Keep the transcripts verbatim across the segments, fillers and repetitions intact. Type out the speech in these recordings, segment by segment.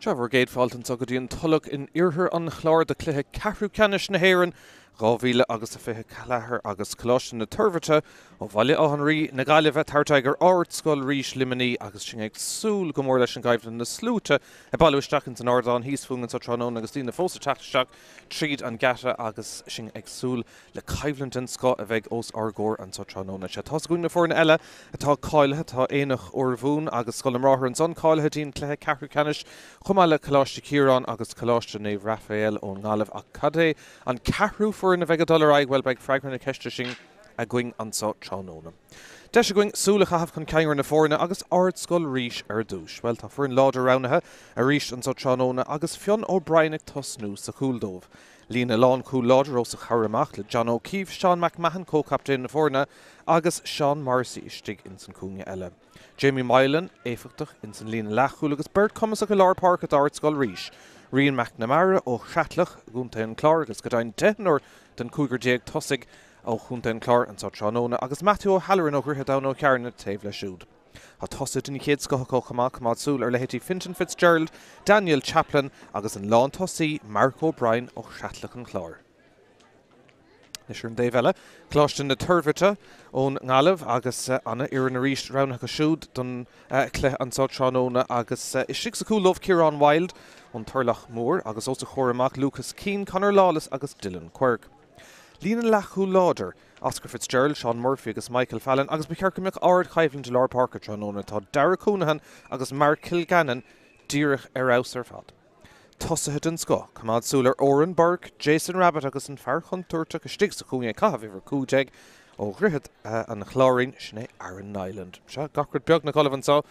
Trevor Gade Falton Sogadin Tullock in Irher on Chlor, the Clihe Kahru Canish Naheran, Rovila August Fihe Kalahar, August Colosh and the Turvata, Ovalia O'Henry, Nagalivet, Hartiger, Ort Skull, Reish, Limini, August Chingek, Sul, Gomorlesh and Guyven, the Sluta, Abalish Jackins and Ordon, Heasfung and Sotranon, Augustina Fosa Tatshak, Treed and Gata, August Chingek, Sul, Le Kyvland and Scott, Aveg, Os Argor and Sotranon, Chathosguna for an Ella, Atha Kyle, Hatha Enoch Orvun, August Scullum Roher and Son Kyle, Hadin, Clihe Kahru Canish, Chumala Kalosh Kiron, August Kalosh Nave, Raphael, O'Nalev, Akade, and Kahru for an Avega Dollar I, Wellbeg, Fragment, and Kestishing, a going and so Chonona. Deshagwing, Sulachaf, Conkanger, and Forna, August Ard Skull, Reish, Erdush, well, Tafurin Lord around her, a Reish and so Chonona, August Fionn O'Brien, Tosnu, Sakuldov, Lena Lawn, Cool Lord, Rosa Haramach, John O'Keefe, Sean McMahon, co captain, and Forna, August Sean Marcy, Stig, Inson Kunga Ella. Jamie Mylan, Efechtach, Inson Lena Lachul, August Bert Cummins, Alar Park at Ard Skull, Reish. Rian McNamara, O Shatlach, Gunten Clark, as Gadine Tenor, then Cougar Jake Tussig, O Gunten Clark, and Sotranona, August Matthew O'Halloran, O Grihadown, O Karen, and Tavla Shood. Hotosset in Kids, Gohoko, Kamak, Matsul, or Leheti Finton Fitzgerald, Daniel Chaplin, August and Lawn Tossi, Mark O'Brien, O Shatlach, and Clark. Nishern Davella, Closhton the Turvita, on Nalev, Agus Anna Irinarish, Round Hakashud, Dun Cleh and Sotranona, Agus Ishixaku, Love Kieran Wild. On Turlach Moore, Agus also Horamak, Lucas Keane, Connor Lawless, Agus Dylan Quirk. Lena Lachu Lauder, Oscar Fitzgerald, Sean Murphy, Agus Michael Fallon, Agus Bikerkimik, Ard Kyvlin, Delar Parker, Tronona, Todd Dara Cunahan, Agus Mark Kilgannon, Dirich Erauser Fad. Tussahid and Ska, Kamad Suler, Oren Burke, Jason Rabbit, Agus and Farhan Turtuk, Stigs, Kunia Kahaviver Kujeg, O'Grihid and Chlorine, Shane Aaron Nyland. Gokrid Bjogna Cullivan saw.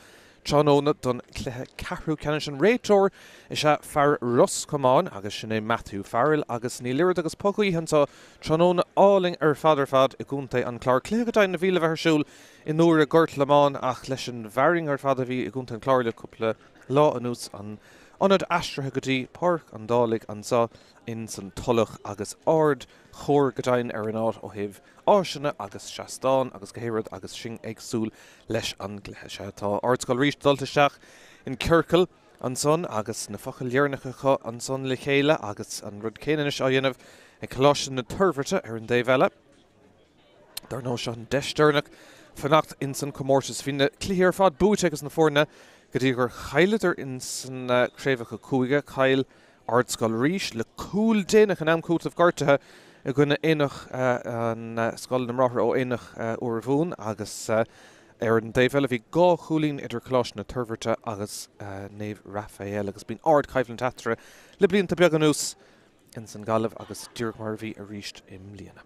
Chonona done Clihe Kahru Canish and Raytor, Isha Far Russ come on, Agus Shane Matthew Farrell, Agus Neil Agus Pokui, and so Chonona alling er father fad, Igunte and Clark, Clegatine the Vila of her Shul, Inora Gert Lamon, Ach Leshen Varing her father V, Igunte and Clark, Couple, Law Anus, and Onad Astra Hagati, Park and Dalig, and so in San Tulloch, Agus Ord, Chor Gadine Erinot, Ohiv, Oshana, Agus Shastan, Agus Gehirad, Agus Shing Egsul, Lesh and Gleshata, Ordskal Rish, Daltashach, in Kirkel, and Son, Agus Nefachel Yernacha, and Son Lichela, Agus and Rudkaninish Oyenev, a Kalosh and the Turvata, Erin Davella, Darnoshan Deshternak, Fanacht in San Comortus, Fina, Clearfad, Butek is in the Forna. Gadigar Heilader in San Krevaka Kuiga, Kyle Ardskull Reish, Le Cool Denach and Amcoot of Gartaha, a Gunna Enoch and Skull and Rotter O Enoch Urvun, Agus Erin Davelavi, Gaw Hulin, Eder Kaloshna, Turverta, Agus Nave Raphael, Agus Bin Ard, Kyvlin Tatra, Liblin Tabiaganus, in San Galev, Agus Dirk Marvi, Arisht Imliana.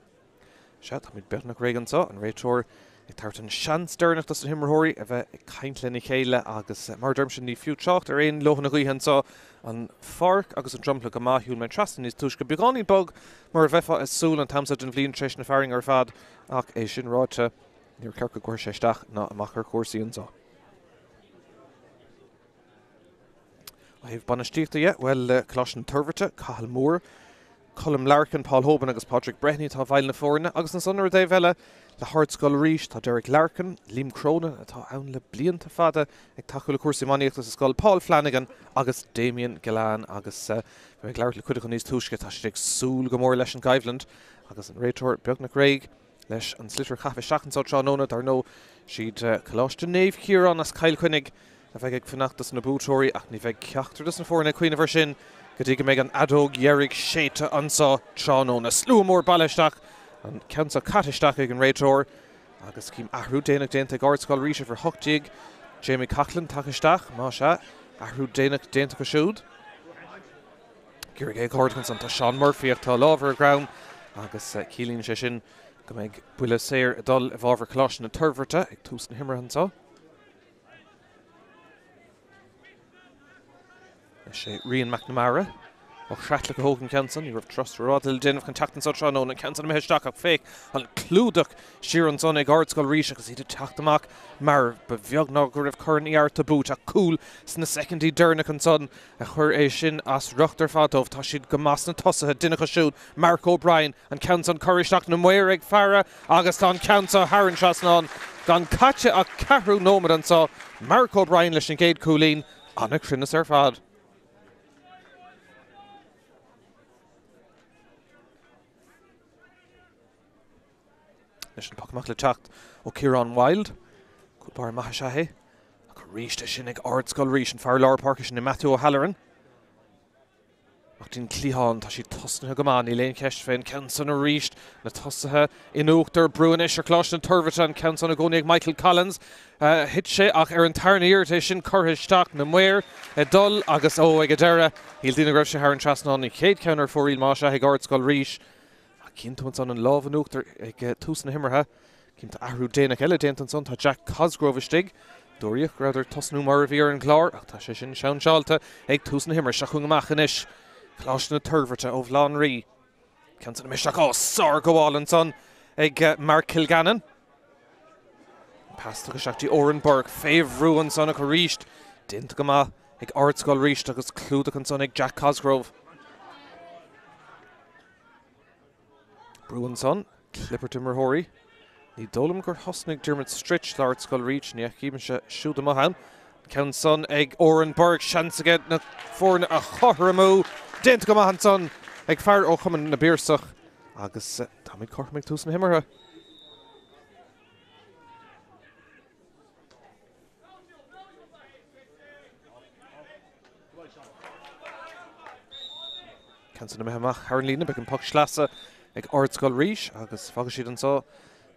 Shat mit Bernak Regansa and Raytor. It tartan shan sternach does him hori of a kindly Nichela Agus Mardermshin the few chalk there in Lohan saw on Fark Agus and Drumpla Gama Hul Mantrastin is Tushka Bigoni Bug Marvefa as Soul and Tamsa and Vlin Tresh and Faring or Fad Ak Eshin Rota near Kirkakor Shestach not a Makar Korsi and saw. I have Bonastirta yet, well, Kaloshin Turvata, Kahal Moore. Colm Larkin, Paul Hoban, Agus Patrick Brehny, Tá Vailna Forna, Agus Sonner Davella, Le Hardskull Reish, Tá Derek Larkin, Liam Cronin, Tá Aun Le Blian Tá Fada, Ag Tachul Kursi Mani, Agus Skull, Paul Flanagan, Agus Damien Galan, Agus McLaren Cuidicon is Tushka, Tá Stig Sul, Gomor Lesh and Gyveland, Agus and Raytor, Bjugna Craig, Lesh and Slitter Cafe Shack and Sotranona, Darno, She'd Kalosh to Nave Kieran, As Kyle Koenig, Aveg Fenachtas Nabutori, Achniveg Kyachter, Doesn't Forna, Queen of her Shin. Gadiga Megan Adog, Yerig, Sheta, Ansa, Chonona, Slumor, Balashtak, and Council Katishtak again Raytor, Agus Kim Ahru, Danik, Daintek, Ordskal, Risha for Hucktig, Jamie Coughlin, Takishtak, Masha, Ahru, Danik, Daintek, Ashud, Girigay Gordons, and Sean Murphy, Tal over ground, Agus Keeling Sheshin, Gameg Bullasair, Adol, Evolver Kalosh, and Turverta, Tusen Himmerhansa. Rian McNamara, O'Shatlick Hogan Kenson, you have trust Rodil Den of Contact and Sotranona, and Kenson Mehstock of Fake, and Cluduk, Sheeran Sonne, Gardskal Risha, because he did attack the Mac, Marv, but Vyognogor of Curran Ear to boot, a cool, Sna Secondy Dernak and Son, a Hur Eshin, As Ruchter Fatov, Tashid Gamas and Tossa, Dinaka Shoot, Mark O'Brien, and Kenson Kurishnak, Namuereg Farah, Augustan Kansa, Haran Shasnon, Gan Kacha, a Kahru Nomad and saw, Mark O'Brien, Lishin Gade Coolin, Anna Krinas Erfad. sin tocmach le techt ó Ciarán Wild, cúl bar maith seahe, ach ríiste sin ag ardscoil ríis an fear lár parca sin i Matthew O'Halloran. Ach din clihan tá sí tosnathe go man I leon ceist féin Kenson a ríist na tosathe in uachtar Bruinis ar cláis na turbhate an Kenson a gcónaí ag Michael Collins. Uh, hit sé ach ar an tarnaíir é sin curtha isteach na muir a dul agus ó ag a deire. Íl dína raibh sé thar an trasnáin i chéad ceannar fóiríl má se ag ardscoil ríis. Cinntamhan san an lámh an uachtar ag tús na himartha. Cinnta ahrú déanaach eile déantan san tá Jack Cosgrove istigh. Dúiríoch raidir tosnú mar a bhí ar an gláir ach tá sé sin seán seálta ag tús na himar se chuig amach inis. Cláis na turbhate ó bhláin rí. Kenson imisteach ó sár goháil san ag Mark Kilgannon. Pásach isteachtaí Oren Burke féomhrú san a chu ríist. Dinta go maith ag ardscoil ríist agus clúdaach an san ag Jack Cosgrove. Bruinson, Clipperton Marhori, the Dolum gur Hosnig Dermot Stritch, Lard Skull Reach, Niak Ebensha, Shuda Mohan, Kenson, Egg Orenberg, Shansaget, na Forn, a Horamu, Dentgo Mohanson, Egg Fire O'Cumman, Nabirsach, Agus, Tommy Cormick, Tusen Himmerha. Kenson Mehemach, Harren Lina, Beck and Puck Schlassa. Ag ardscoil ríis agus fagus siad an sá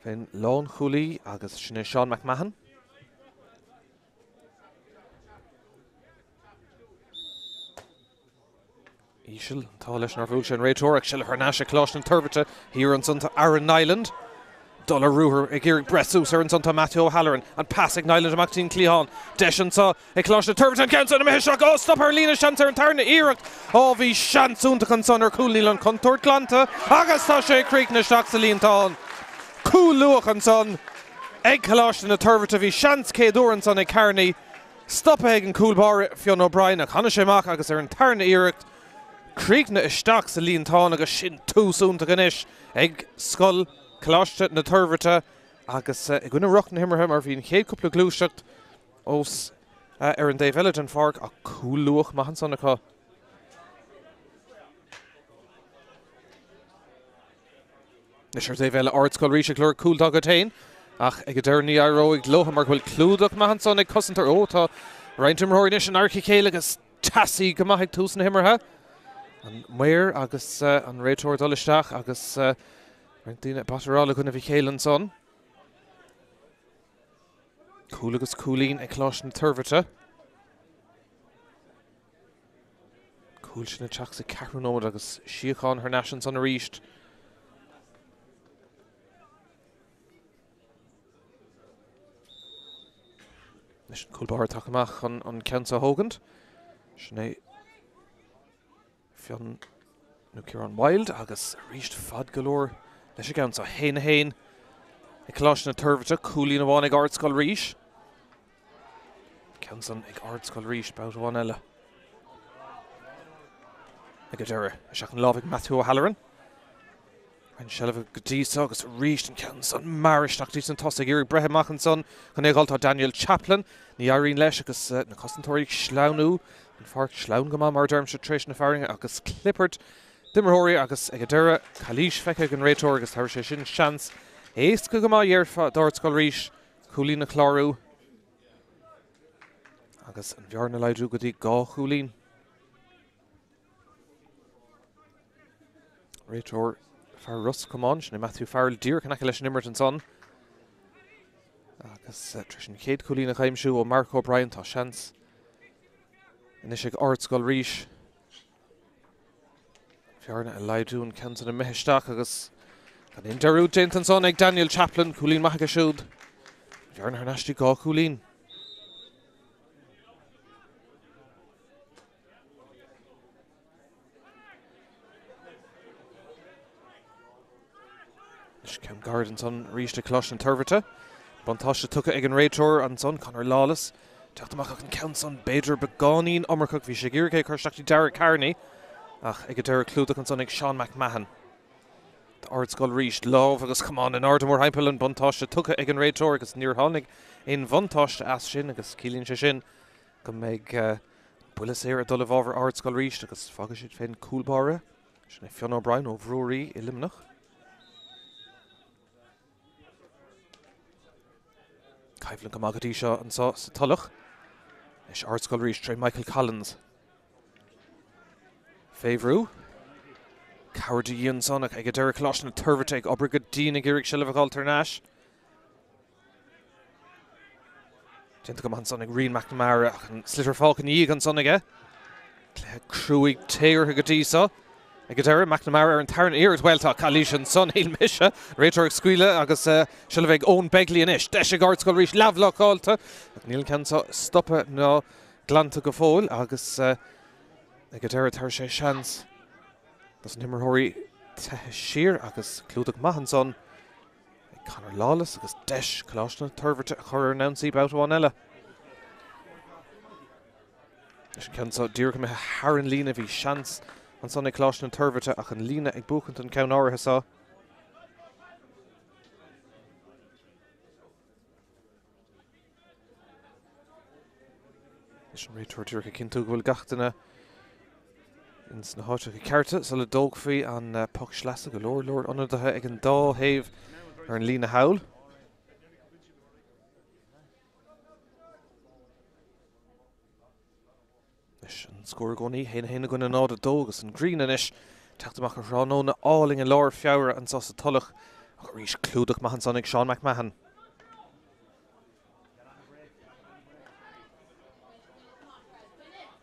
féin Lán Chulaí agus sin é Seán McMahon. Ísil tá leis nar bhúil sin réitóir ag sile tharnáis a cláis an turbhate hir an son tá Aaron Nyland. Dul a rúthair ag iarraidh breasús ar an son tá Matthew O'Halloran an pas ag Nyland amach tín clíán. Deis an sá ag cláis na turbhate an Kenson am hiseach ó stop ar lína seans ar an tarna iarracht ó bhí seansúnta an son ar cúlaí an contúirt glánta agus tá sé críoc na seach sa líontán. Cúlúach an son ag cláis na turbhate bhí seans céad uair an son ag Carnaí stop ag an cúlbáir Fionn O'Brien ach chana sé amach agus ar an tarna iarracht críoc na isteach sa líontán agus sin túsúnta ganis ag scoil Cláiste na turbhate agus i gcuine roch na himmartha mar bhíon chéad cúpla glúiseacht os ar an Dave Elliott an Farc a cúlúach maitheann san acu. Nis ar Dave Elliott ardscoil ríis ag leor cúl dog a tain ach ag a deir ní aró ag glótha mar bhfuil clúdach maitheann san ag cosantar ó tá roinntim roir nis an arcaí céile agus tasaí go maith ag tús na himmartha an muir agus an réitóir dul isteach agus Rindine Batterall couldn't have Kaelan son. Coolagus Coolin a closh in Turvata. Coolshin a chaks a Karunomagus Shiakon her nations on a reached. Nishin Coolbar Takamach on on Kensa Hogan. Shane Fionn Nukiran Wild Agus reached Fad Galore. Leis an so hain hain ag cláis na turbhate cúlaí na bhain ag ardscoil ríis. Kenson ag ardscoil ríis beáit bhain eile. Ag a deire isteach an lámh ag Matthew O'Halloran. An seilbh go dtí agus ríist an Kenson mar isteach dtí san tosaigh iarraidh breithe amach an son chun éagáiltá Daniel Chaplin ní éiríonn leis agus na costantóirí sleánú an Farc sleán go maith mar deirm seo tréis na fearinge agus Clippert. Dimmerhori agus Egadera, Kalish Fekeg and Raytor agus Harshishin Shans, Ace Kugama Yerfa, Dortskal Rish, Kulina Klaru Agus and Vjarna Laidugudi Gaw Kulin Raytor Farrus Comanche and Matthew Farrell Deer Kanakalish Nimmerton Son Agus Trishan Kate Kulina Kaimshu or Marco O'Brien Toshans Inishig Ortskal Rish. Fiarna Elidu and Kenson and Mehistach agus and in Daru Denton son ag Daniel Chaplin, Coolin Mahagashud. Fiarna Hernashti Gaw Coolin. Ishkem Garden son reached a closh and Turvata. Bontasha took it ag an Raytor and son Connor Lawless. Tachtamachach and Kenson Bader Begonin, Omerkuk Vishagirke, Kershakti Derek Carney. Ach, ag a deir clúdach an son ag Seán McMahon. The ardscoil ríist lámh agus cumán in Ardmore Heimpel an buntáiste tucha ag an réitóir agus níor tháinig in buntáiste as sin agus cílíonn sé sin go mbeidh bulas éir a dul a bhábhar ardscoil ríist agus fagus siad féin cúlbáire sin é Fionn O'Brien ó bhrúirí i Limnach. Caithflann go magadí seo an sa talach. Is Artscoil Rhys Trey Michael Collins. Favreau. Cowardy Ian Sonic. Ega Derek Lashna Turvatek. Obriga Dina Girig Shilivakal Ternash. Gentleman Sonic Reen McNamara. And Slitter Falcon Egan Sonic. Cruig Tair Higadisa. Agadera, McNamara and Tarrant Ear as well, talk Alishan Son, Hill Misha, Raytor Squila, Agus uh, Shilaveg Own Begley and Ish, Desha Gardskol Reach, Lavlock Alta, Neil Kansa, Stoppa, no, Glanta Gafol, Agus uh, Agadera Tarshe Shans, Doesn't Himmer Hori Tahashir, Agus Cludak Mahanson, Connor Lawless, Agus Desh, Kaloshna, Turvert, Horror Nancy, Bautuanella. Desha Kansa, Dirkam Haran Lina, V Shans. And Sonny Klosh and Turvita, ach and Lina ag Buchant and Kaunara Hassa. Ishan Raytor Dirka Kintug will Gachtana in Snahocha Carta, Solid Dogfi and Puck Schlassa, Galore Lord, Unadaha Egan Daw, Have, and Lina Howell. Score goni, Hain Hain going to know the dogs and green and ish. Tachtamach Ranona, Alling and Laura Fiower and Sosa Tulloch. Reach Cludach Mahan Sonic, Sean McMahon.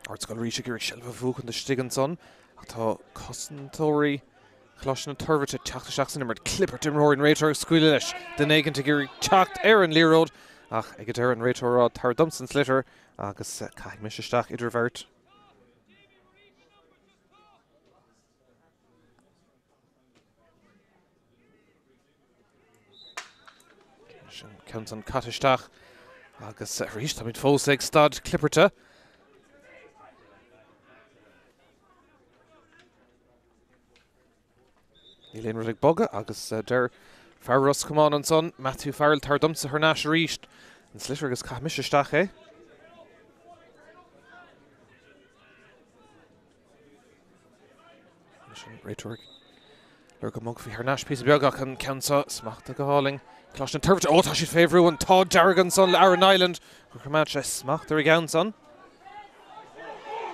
Artsgal Reach a Girig Shelva Vuk and the Stiganson. Achta Cussentori, Klosh and Turvich, Tachta Shaxon Nimmered, Clipper Tim Rory and Raytor Squealish. The Nagan to Girig Tacht Aaron Learod. Ach, Egater and Raytor Rod, Tar Dumpson Slitter. Agus Kahig Mishistach, Idrivert. Counts on Katistach. Agus Rhys Tamid Fosig Stad Clipperta. Eileen Riddick Boga. Agus Der Farros come on and son. Matthew Farrell Tardumsa Hernash Rhys. And Slitter Agus Kahmishistach, eh? Rhetoric. Lurga Mugfi Hernash Piece of Biogach and Counsa Smachta Gahaling. Clash and Turvita, oh, Tashit Favreau and Todd Jargonson, Aaron Island. Match smacked the Reganson.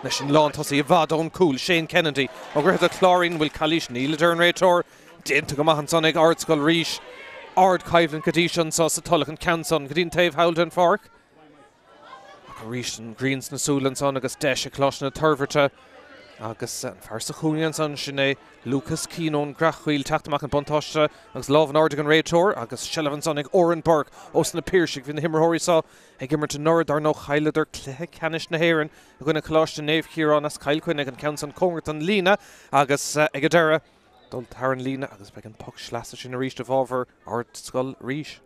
Nishin Lawn, Tossi, Vadon, Cool, Shane Kennedy. Ogreta Chlorine, Will Kalish, Neil Dern Raytor, Din Tugomahan Sonic, Artskull Reish, Ard Kaivlin, Kadishan, Sosatulloch and Canson, Kadin Tave, Howlden Fork. Reish and Greens, Nasulan Sonic, Desha, Clash and Turvita. Agus and Farsachunian San Shine, Lucas Keenon, Grachwil, Tachtamach and Bontoshta, Agus Love and Ordigan Raytor, Agus Shelevan Sonic, Oren Burke, Osna Piersig, Vin Himmerhori saw, Egimmer to Nord, Darno Hylader, Klehekanish Naheran, Aguna Kalosh, Nave Kieran, As Kyle Quinnig and Counson Congerton Lina, Agus Egadera, Dultaran Lina, Agus Began Puck Schlassish in a Reach Devolver, Artskull Reach.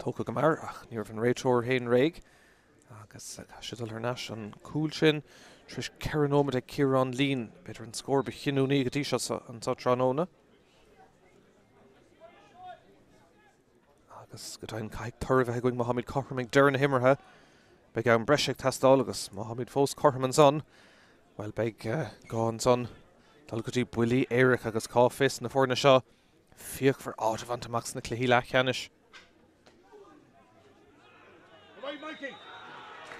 Toko Gamar, Ach, Nirvan Raytor, Hain Raig. Agus Cashel Hernash and Coolshin, Trish Keranoma de Kieran Lean, better and score Bechinuni Gadisha and Satranona. Agus Gadain Kaik Turva going Mohammed Corham McDernan Himmerha, Began Breshek Tastolagus, Mohammed Fos Corham's son, while Beg Gon's son, Dalgadi Willie Eric Agus Cawface and the Fornisha, Fiach for Audavant to Max and the Klehilachanish.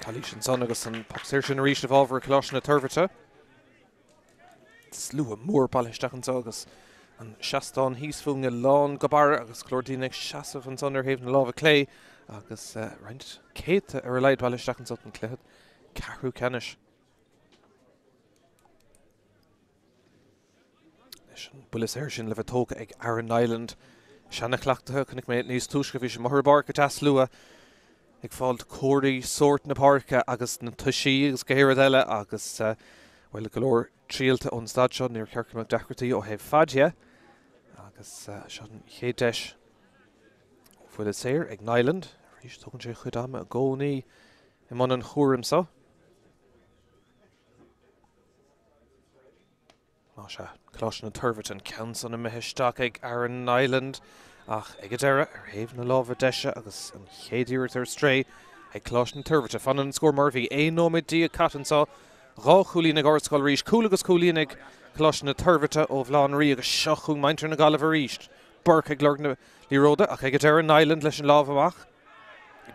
Kalishan Sonagus and Popsirshin reached of over Kaloshna Turvita. Slew a moor Balishtakan Sogus and Shaston Heasfung Lawn Gabara, Agus Chlordinic Shasov and Sonderhaven Lava Clay, Agus Rent Kate a relied Balishtakan Sotan Clehad, Karu Kanish. Bullisershin Levatoka Egg Aaron Island, Shanaklakta Kanikmate News Tushkavish Mohurbark at Aslua. Ag fáilt Cordy, Sort na Parca, agus na Tushí, agus Gahira Della, agus uh, well, galore Trialta on Stadshaw near Kirkman Dacherty, O'Have Fadia, agus uh, Sean Hedesh, Fulisair, Ag Nyland, Rish Tokenche Chudama, Goni, Imonan Hurimsa, Masha, Kaloshan and Turverton, Kanson and Mehishtak, Ag Aaron Nyland. Ach, Egadera, Raven a Lava Desha, Agus and Hedir at her stray, Eclosh and Turvita, Fanan and Score Murphy, A Nomid Dia Catansaw, Rochulinig Orskol Reach, Coolagus Coolinig, Closh and Turvita, Ovlan Riag, Shachung Minter and Galliver Reach, burca glurgna Liroda, a Kegater in Ireland, Leshen Lavamach,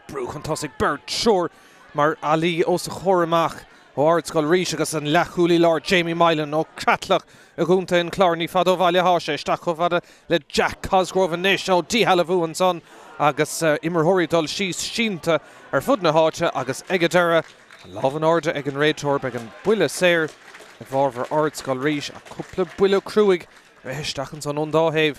Bruch and Tossic Bird, sure, Mar Ali Osachoramach, Oardskull Rishagas and Lachuli Lord, Jamie Mylan, O Catlach, Agunta and Clarny, Fado Valia Hoshe, Stakovada, Le Jack Cosgrove and Nish, O D Halavu and Son, Agus Immerhori Dol Shees, Shinta, or Fudna Hodja, Agus Egadera, Lavan Orda, Egan Raytorb, Egan Builla Sair, Vorver Oardskull Rish, a couple of Builla Kruig, Rehstachens on Undahave.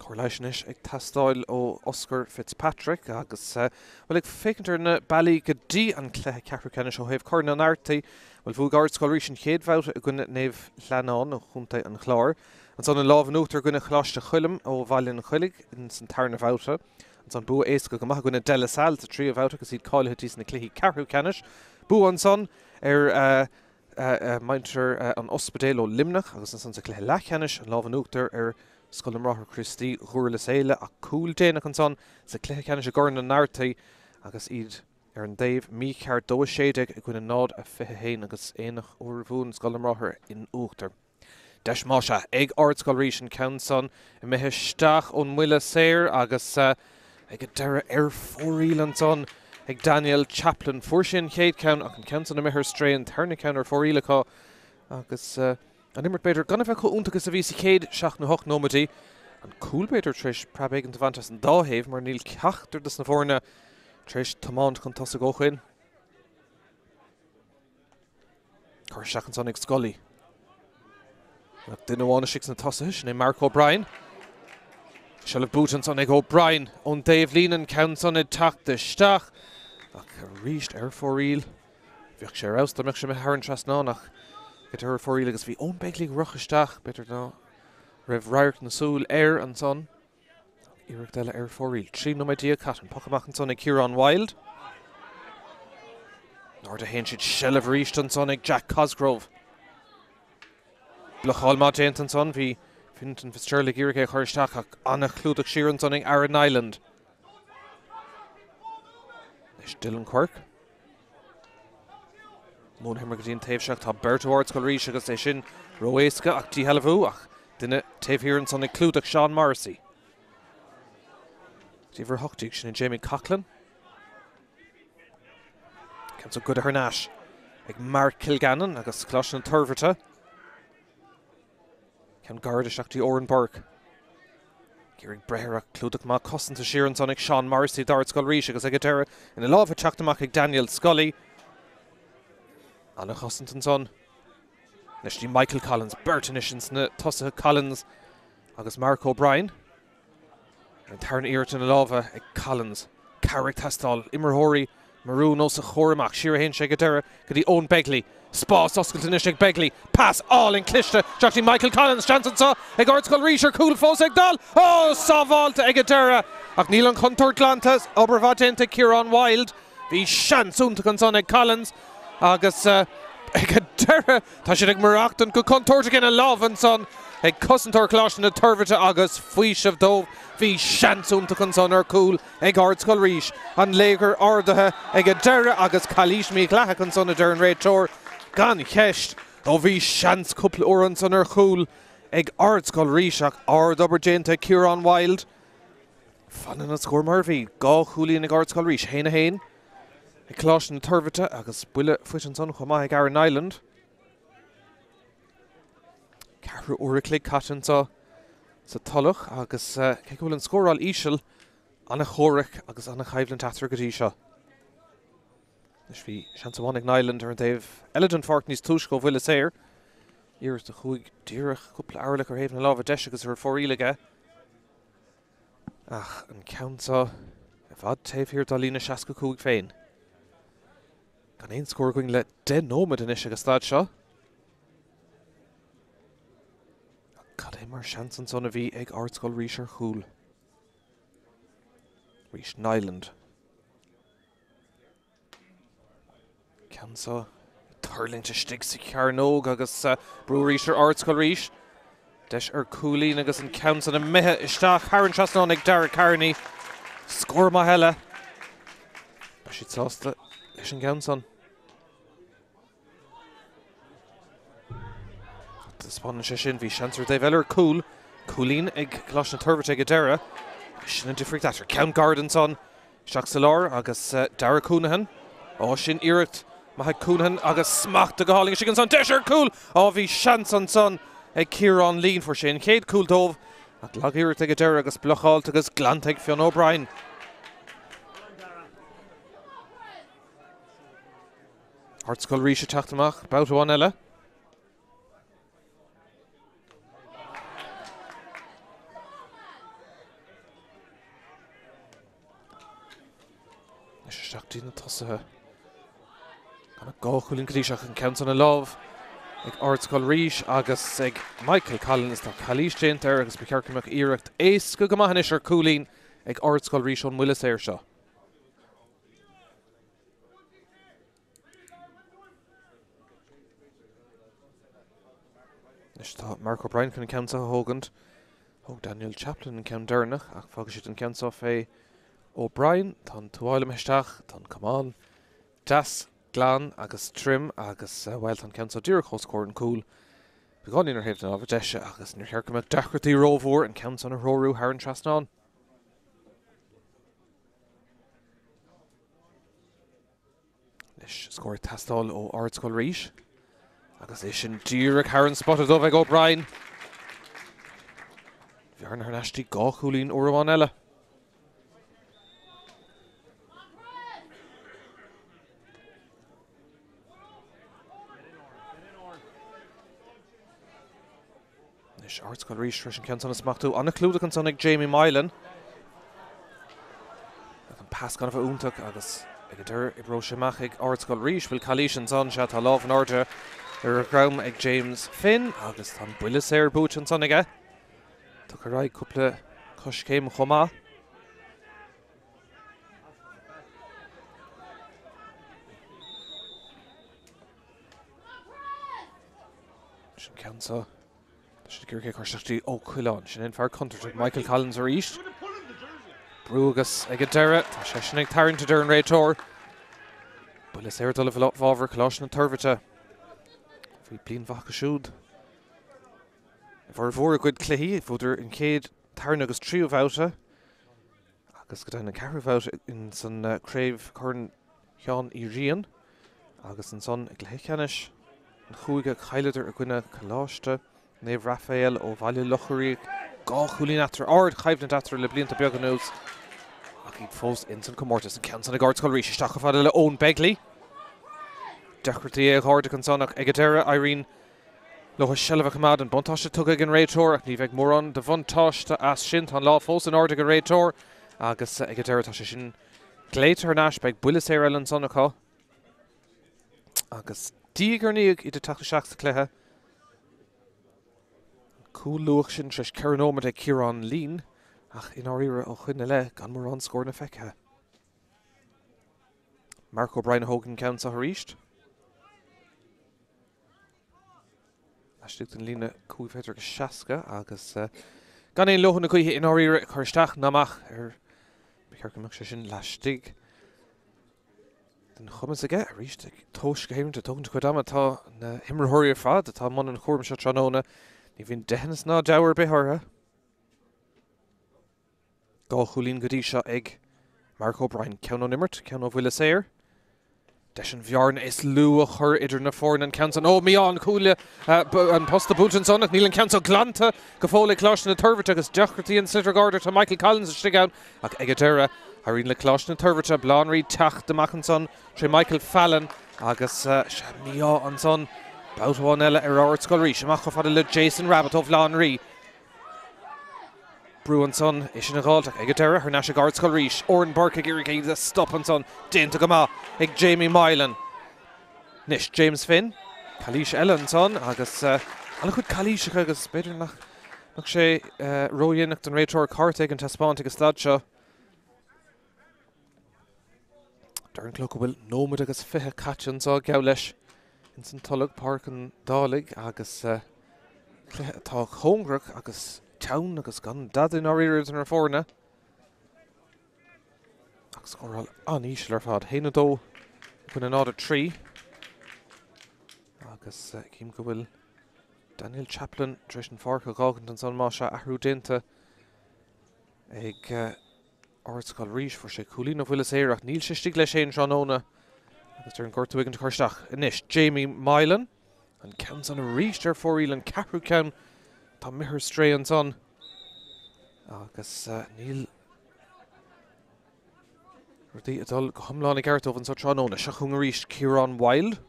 Corlashnish ag tastoil o Oscar Fitzpatrick agus uh, well ag feicintar na Bally Gadi an clé Capricornish o hef Cornel Narty well vu Oardskull Rish an chéad vaut gun nev Lanon o chunta an chlár an son an láv nuachtar gun a chláiste chuilm o Valin Chuilig in san tarna vauta an son bu éasca go maith gun a de la Salle sa trí a vauta agus iad cáil hitís na clé Capricornish bu an son ar er, uh, uh, uh, maintar uh, an ospedéil o Limnach agus an son sa clé Lachanish an láv nuachtar ar er, Scullum Rocher Christie, Hurlis Aila, a cool day in a conson, Zaclehanish Gorn and Narty, Agus Eid, Aaron Dave, Mikar Doshadek, Gwyn and Nod, a Fehain, Agus Enach Urvun, Scullum Rocher in Uchter. Deshmosha, Egg Oardskull Rish and Counson, Mehestach on Willa Sair, Agus Egadera Air Foreel and Son, Egg Daniel Chaplin, Forshin Kate Count, Akan Counson, a Meher Stray, and Turner Counter Foreelica, Agus. An Immert Bader Gunavako Untakas of E C K, Shachnohoch Nomadi, and Cool Bader Trish, Prabegan Tavantas and Dahave, Marnil Kachter das Navorna, Trish Tamant Contosagochin. Or Shachansonic Scully. Dinawanashix and Tossish, named Mark O'Brien. Shall have Bootans on Egg O'Brien, on Dave Leanan, counts on it, Tach the Stach. Ach, reached Air for real. Vircher Aus, the Mexham Haran Trasnonach. Her for illegal we own Begley Rochestach, better now. Rev Ryerk Nasul, Air and Son. Eric Della Air for real. Three no idea, Cat and Pockamach and Sonic Huron Wild. Norda Henshid Shell have reached on Sonic Jack Cosgrove. Blochal Matent and Son, V. Finton Fitzgerald, Eric Horstach, Anna Cludic Sheeran Sonic Aran Island. Dylan Quirk. Moon Hemmergadin Tave Shak Top Berto Oardskull Rish agus é sin Roeska Akti Halavu ach Dinna Tave here and Sonic Cludic Sean Morrissey. Tiver Hochtig Shin and Jamie Coughlin. Can so good a Hernash. Like Mark Kilgannon agus Closh and Turverta. Can Gardish Akti Oren Burke. Gearing Brehera Cludic Ma Cossin to Sheeran Sonic Sean Morrissey Oardskull Rish agus Egadera in a love of Chaktamach Daniel Scully. Anna Cossenton son. Nishti Michael Collins, Bertanishans, Tossa Collins, Agus Mark O'Brien. And Tarn Irton Alava, Collins, Carrick Tastal, Immerhori, Maroon Osa Choramach, Shirahin Shegadera, Gadi Owen Begley, Spa, Soskelton Nishek Begley, pass all in Klishta, Shakti Michael Collins, Jansen Saw, Egortskal Risher, Cool Fosekdal, oh, Savalta Egadera, Agnilan Contour Glantas, Obervatente Kieran Wild, Vishan Suntakanson Collins. Agus uh, Egadera, Tashidig Marachtan, good contortic in a love and son, a cousin Torclash and a Turvita Agus, Fuish of Dove, V Shansun to Conson or Cool, Egordskull Rish, and Lager Ordaha, Egadera Agus Kalish Miklahak and son of Dern Raytor, Gan Hesht, O V Shans couple Oranson or Cool, Egordskull Rishak, or Dubber Jenta, Kieran Wild, Fanan and Score Murphy, Go Huli and Egordskull Rish, Hainahain. A clash in the Turvita, Agus Willa Fuitinson, Humaha Garan Island. Caru Uricli, Catanza, Satoluch, Agus Kekulan Scoral Ishel, Anna Horik, Agus Anna Hivland Tathrigadisha. Nishvi Shansawanig Island, and they've Elegant Fortney's Tushko Willa Sair. Ears the Huig Dirich, Kupla Arlik, or Haven Lava Desh, Agus her four Eliga. Ach, and Counza, if I'd take here Dalina Shaska Kuig Fain. Gan éon scóir going le den nómad inis agus stad seo. Cad é mar seansan son a bhí ag Oardskull Rish ar chúl. Rish Nyland. Ceann seo tarlainte stig sa cearnóg agus uh, brú Rish ar Oardskull Rish. Deis ar cúlín agus an ceann san a mithe isteach Haran Trasnán ag Dara Carney. Scóir má heile. Ba siad sásta. Counts on. Spawnin' sé sin bhí seantar Dave Eller cool, coolín ag clás na turbate ag a dara. Sin into freak that Count Gardens on Shaxalar agus uh, Dara Coonahan. Oh, sin irat Mahad Coonahan agus smacht a gohaling shigans on Desher cool. Oh, bhí seans on son ag Kieran Lean for sin Cade cool dove. At lag irat ag a dara agus blochalt agus glant ag Fionn O'Brien. Hartskull Risha Tachtamach, Bautawan Ella. Shakdina Tossaha. Gonna go Kulin Kalishach and counts on a love. Like Hartskull Rish, Agus, like Michael Collins, the Kalish Jane there, Agus Bekarkamach Erect, Ace Gugamahanish or Kulin, like Hartskull Rish on Willis Airshaw. Mark O'Brien can count on Hogan. Oh, Daniel Chaplin can count Dernach. Ach, Fogasit and counts off a O'Brien. Tan Tuilem Hestach. Tan come on. Das Glan. Agus Trim. Agus uh, Wild. Tan counts on Dirkos Corn Cool. Begon in her head and over Desha. Agus near here come a Dacherty Rovor and counts on a Roru Haran Trasnon. Nish score Tastal O Hartskull Rish. Agus é sin díreach Haran spotted over O'Brien. Bhearn ar naistí gá chúlín uair eile. Nis Hartskull Rish fresh an ceann smachtú anna clúdach an son ag Jamie Mylan. Ach an pas gan a bheith úntaach agus ag an deireadh i bhróise amach ag Hartskull Rish bhfuil Calaois an son seat a lámh an airde. Ground ag James Finn, agus tan Willis Air Booch and Sonniga. Took a right couple of Kushkem Homa. Shin Kansa, Shakirke Korshakti O'Quillan, Shinin Far Counter, Michael Collins are East. Brugus Egadera, Shashinik Tarin to Durn Raytor. Willis Air Dulivalot Vaver, Kalosh and Turvita. Fí blin bhacha siúd. Bhar bhór a gud cléhi, bhúdar in céad tarn agus tríu bhauta. Agus gadain an carru bhauta in san uh, craif corn hion I rian. Agus in son gléhechanish. An chúiga chailadar a gwina calashta. Nev Raphael o Valle Lochari. Gá chulín atar ard chaibnid atar le blin ta beag anúls. Ach iad fós in san comortis an cansan ag Hartskull Rish. Stach a fada le Owen Begley. Dacherty Hard Consonic Egadera Irene Lohishelva Kamad and Bontasha Tugagan Raytor, Nivek Moron, Devon Tosh to Ashint on Lawfos and Ordigan Raytor, Agus Egadera Toshishin, Glater Nash by Bullis Erel and Sonico, Agus Digernig Idatashaks Kleha, Kulukshin Trish Karanomate Kieran Lean, Ach Inorira Ochinele, Ganmoron scored a Fekha. Mark O'Brien Hogan counts a Harisht. Ashton Lina Kuifeter Shaska, Agus Ganin Lohan Kui in Orira Karstach Namach, Er Bikarkamakshashin Lashtig. Then Humasaga reached Tosh Game to Token to Kodamata, and Himrohoria Fad, the Tamon and Horm Shatranona, even Denis Na Dower Behora. Gahulin Godisha Egg, Mark O'Brien, Count Nimmert, Count of Willis Ayer. Deshin Vjarn is luach her idrna forn and counts on oh me on cool and post the bulletin on it Neil and counts on Glanta Gafole Kloshna Turvita as Dacherty and Sittergarder to Michael Collins and Stigown Ak Egadera Irene Kloshna Turvita Blanry Tach de Mackinson Tre Michael Fallon Agus Shamia on son Bautoanella Hartskull Rish Machofadilla Jason Rabbit of Lanry Bruinson Ishinagal Egadera Hernasha Hartskull Rish Oren Burke Girigay the stop and son Dintagama Ig Jamie Mylan, Nish James Finn, Kalish Ellenson, Agus Alakut Kalish Agus Bedrin Lach Nakshay Royan Acton Raytor Kartig and Taspantic Stadcha. Darren Cloka will nomad Agus Fiha Kachan saw Gaulish in Saint Tulloch Park and Dalig Agus Talk Hongruk Agus Town Agus Gun Dadin or Ears and Reforna. Scoral on Ishler Fad Hainado with an odd tree. Agus Kimko will Daniel Chaplin, Trishan Farca, Gogan, and Son Masha, Ahru Dinta, Eg Ortskal Reach for Shekulin of Willis Erach, Neil Shestigle Shane, Seanona, and the Turn Gortwig and Korstach, Inish, Jamie Mylan, and Counts on a Reach there for Elan, Capru Cown, Tom Miher Stray and Son, Agus Neil. The adult Humlani Gartov and Sotranona, Shachungarish Kieran Wild.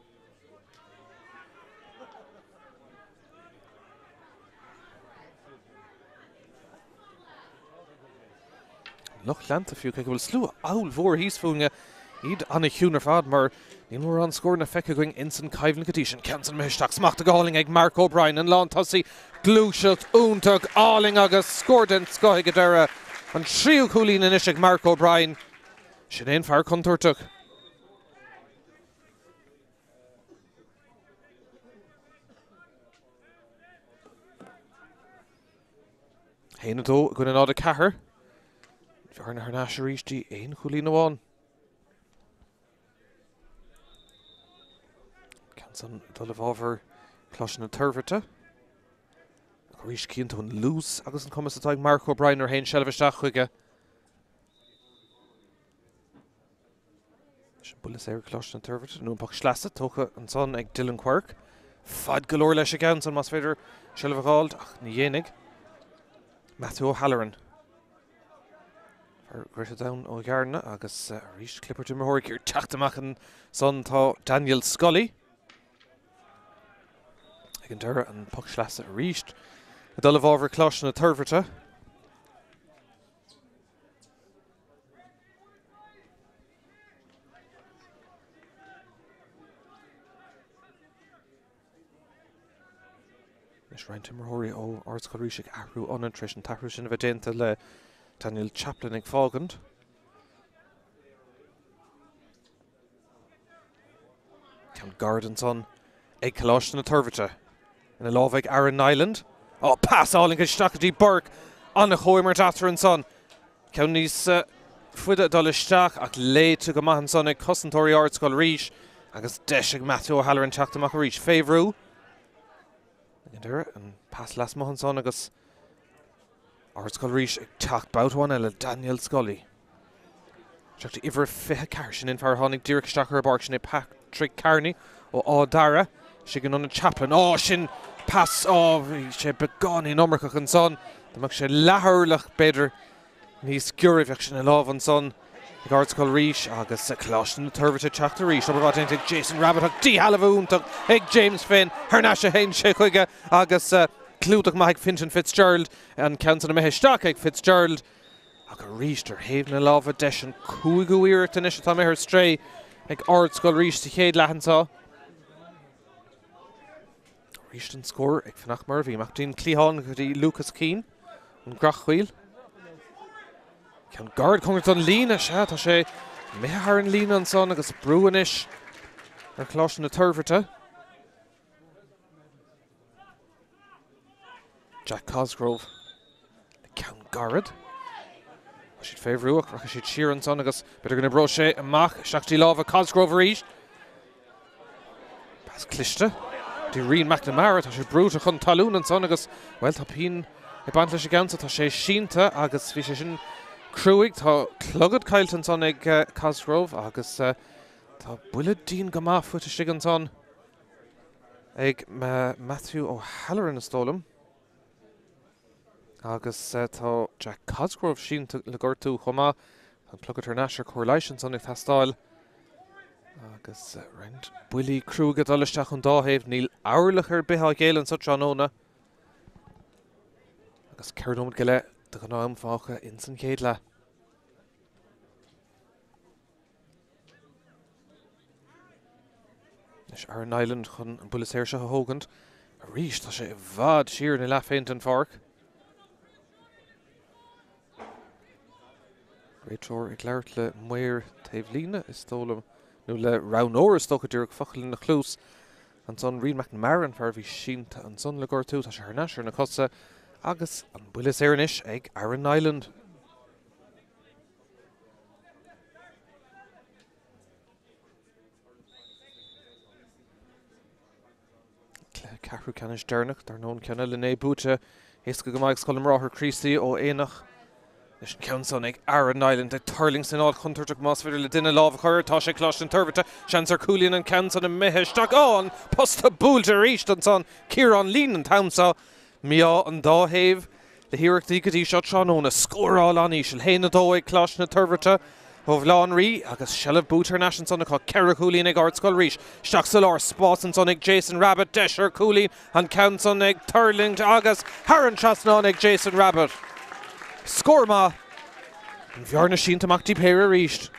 Loch Lantafew, Kekable Slew, Owl Vor, he's Funga, Eid Anna Huner Fadmer, Nimoran scoring a feck going instant Kyvan Kadishan, Kansan Meshtax, Machta Galling Egg, Mark O'Brien, and Lon Tossi, Glushut, Untug, Alling Agus, scored in Skohigadera, and Shriu Kulin and Ishik, Mark O'Brien. Sinead Far Contour took. Hainato going to nod a Cahir. Varna Harnasha reached the Ain Kulina one. Canson Dullivover, Closhna Turvita. Gorish Kinton loose. Augustin Comas to take Marco Bryan or Hain Shelvistachwiga. Bullis Eric Lush and Turvit, Numpach Schlasse, Toka and Son, Egg Dylan Quirk, Fad Galore Leshigan, Son Masfeder, Shelvagald, Ach Nienig, Matthew O'Halloran, Greta Down O'Garna, Agus Rish Clipper to Mahorikir, Tachtamachan, Son Tha Daniel Scully, Egantara and Puck Schlasse Rish, Adulavover Clush and Turvita. Ryan Timmerhori, O, Orskal Rishik, Ahru, Onantrish, and Tahrushin Vedenta, Le, Daniel Chaplin, and Fogand. Count Gardens on, Egg Kalosh, and a Turvita. And a Lovig, Aaron Island. Oh, pass all in Gishtakati Burke, on a Hoimer Datteran son. Count Nis, Fwida Dolishtak, Ak Le, Tugamahan son, Egg Kusantori, Orskal Rish, Agus Deshig, Matthew O'Halloran, Chaktamakarish, Favru. And pass last Mohanson agus Orskal Reach talked about one Ella Daniel Scully. Chuck to Iver Fehakarshin in Farhonig, Dirk Stacker Barkshin, Patrick Carney, or O'Dara, Shigan on a Chaplin, oh Shin pass, oh she begon in Omrkuk and Son, the Makshin Lahar Lach Beder, Nis Gurivshin Love and Son, the Orskal Reach, Agus Closh and the Turvita Chuck to Reach, Overvatin, Jason Rabbit, D. Halavoon, Egg James Finn, Hernasha Hain Shekuiga, Agus Cludach Mike Finch and Fitzgerald, and Council of Mehishtak Fitzgerald, Aga Reester, Haven and Lava Desh and Kuiguir, Tanisha Tamer Stray, Egg Orskal Reach, the Hade Lahansaw. Reeston score, Egg Fnach Murphy, Mactin Clehon, Lucas Keane, and Grachwheel. Can guard Congerton Lina, Shatashe, Meharan Lina and Son, Agus Bruinish, or Closh and the Turvita. Jack Cosgrove, the Count Garrod. Rashid Favreau, Rashid Sheeran, Son, Agus, Bitterguna Broche, and Mach, Shakti Lava, Cosgrove Reach. Bas Klishta, Doreen McNamara, Tasha Bruta, Hun Talun and Son, Agus, Weltapin, Ebantlish Gansa, Tasha Shinta, Agus Vishishin. Cruig, Tá Clogad Cailton son ag Cosgrove, agus Tá Bulladín Gamá Futa Shigan son ag Matthew O'Halloran Stolum, agus Tá Jack Cosgrove Sheen to Lagortu Homa, and Clogad Hernasher Corlation son ag Tastal, agus Rent Bully Cruig at Olistach and Dahav, Neil Aurlacher Beha Galen Sotranona, agus Caradomid Gale. The Gnaum Faucha in San Kedla. Aaron Island and Bullisersha Hogan. Reached as a vad sheer in the left hand and fork. Great tour, Eclairtle, Muir, Tavlina is stolen. Nula Raunor is stuck at Dirk Fuckel in the close. And son Reed McNamara, Farvi Shint, and son Lagortu, Tasha Hernasher and Acosta. Agus and Willis Ernish, Egg Aaron Island. Carú Canis Dernach, they're known Canel and Nebuta, Hiska Gamikes Colum Rotter Creasy, O Enach, Nishan Counsonic, Aran Island, the Turlings and all Hunter took Mosfidel, Dinna Lava Curra, Tosha Closh and Turvita, Shanser Coolian and Canson and Mehesh, Dock on, Posta Boulder Eastonson, Kieran Lean and Townsaw, Mia and Dawhave, the Hirak Digati shot Sean on a score all on Ishel, Haina Daway Closh and Turvita. Of Lawnry, agus Shellab Booter Nash and Sonic, Kerakulian Egard Skull Reach, Shaxalor, Spots and Sonic, Jason Rabbit, Desher Coolin, and Council Egg, Turling, Agus, Haran Chasnonig, Jason Rabbit. Scorma, and Vjarnashin to Makti Pera reached.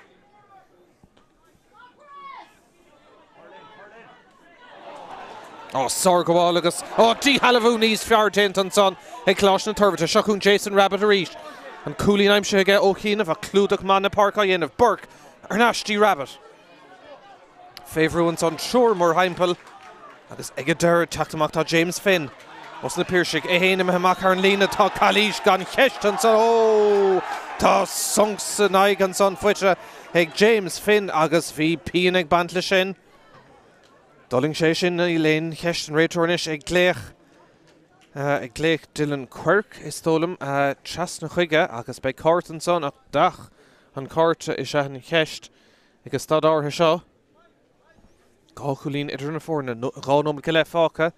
Oh, Sargoalagus, oh, D. Halavuni's Fjartent and Son, Eclash and Turvita, Shakun, Jason Rabbit reached. And Cooley, I'm sure, get O'Keen of a Cludach Manna Park, I in of Burke, Ernashti Rabbit. Favourites on Shore, Morheimpel, and this Egadera Taktamachta James Finn. Osna Piersig, Ehanim Hamakarn Lina, Ta Kalish, Gan Heshton, oh, Ta Sunks and Iganson Fuitra, Eg James Finn, Agus V P and Eg Bantlishin. Dulling Sheshin, Elaine Heshton, Retornish, Eg Glech. Uh, a Glake Dylan Quirk is Tolum, uh, Chasna Huiga, Agus by Carton Son, a Dach, and Carta is Shahan Hesht, Agustad Arhishaw, Gaukulin Idrinaforna, Ronum Kalefaka,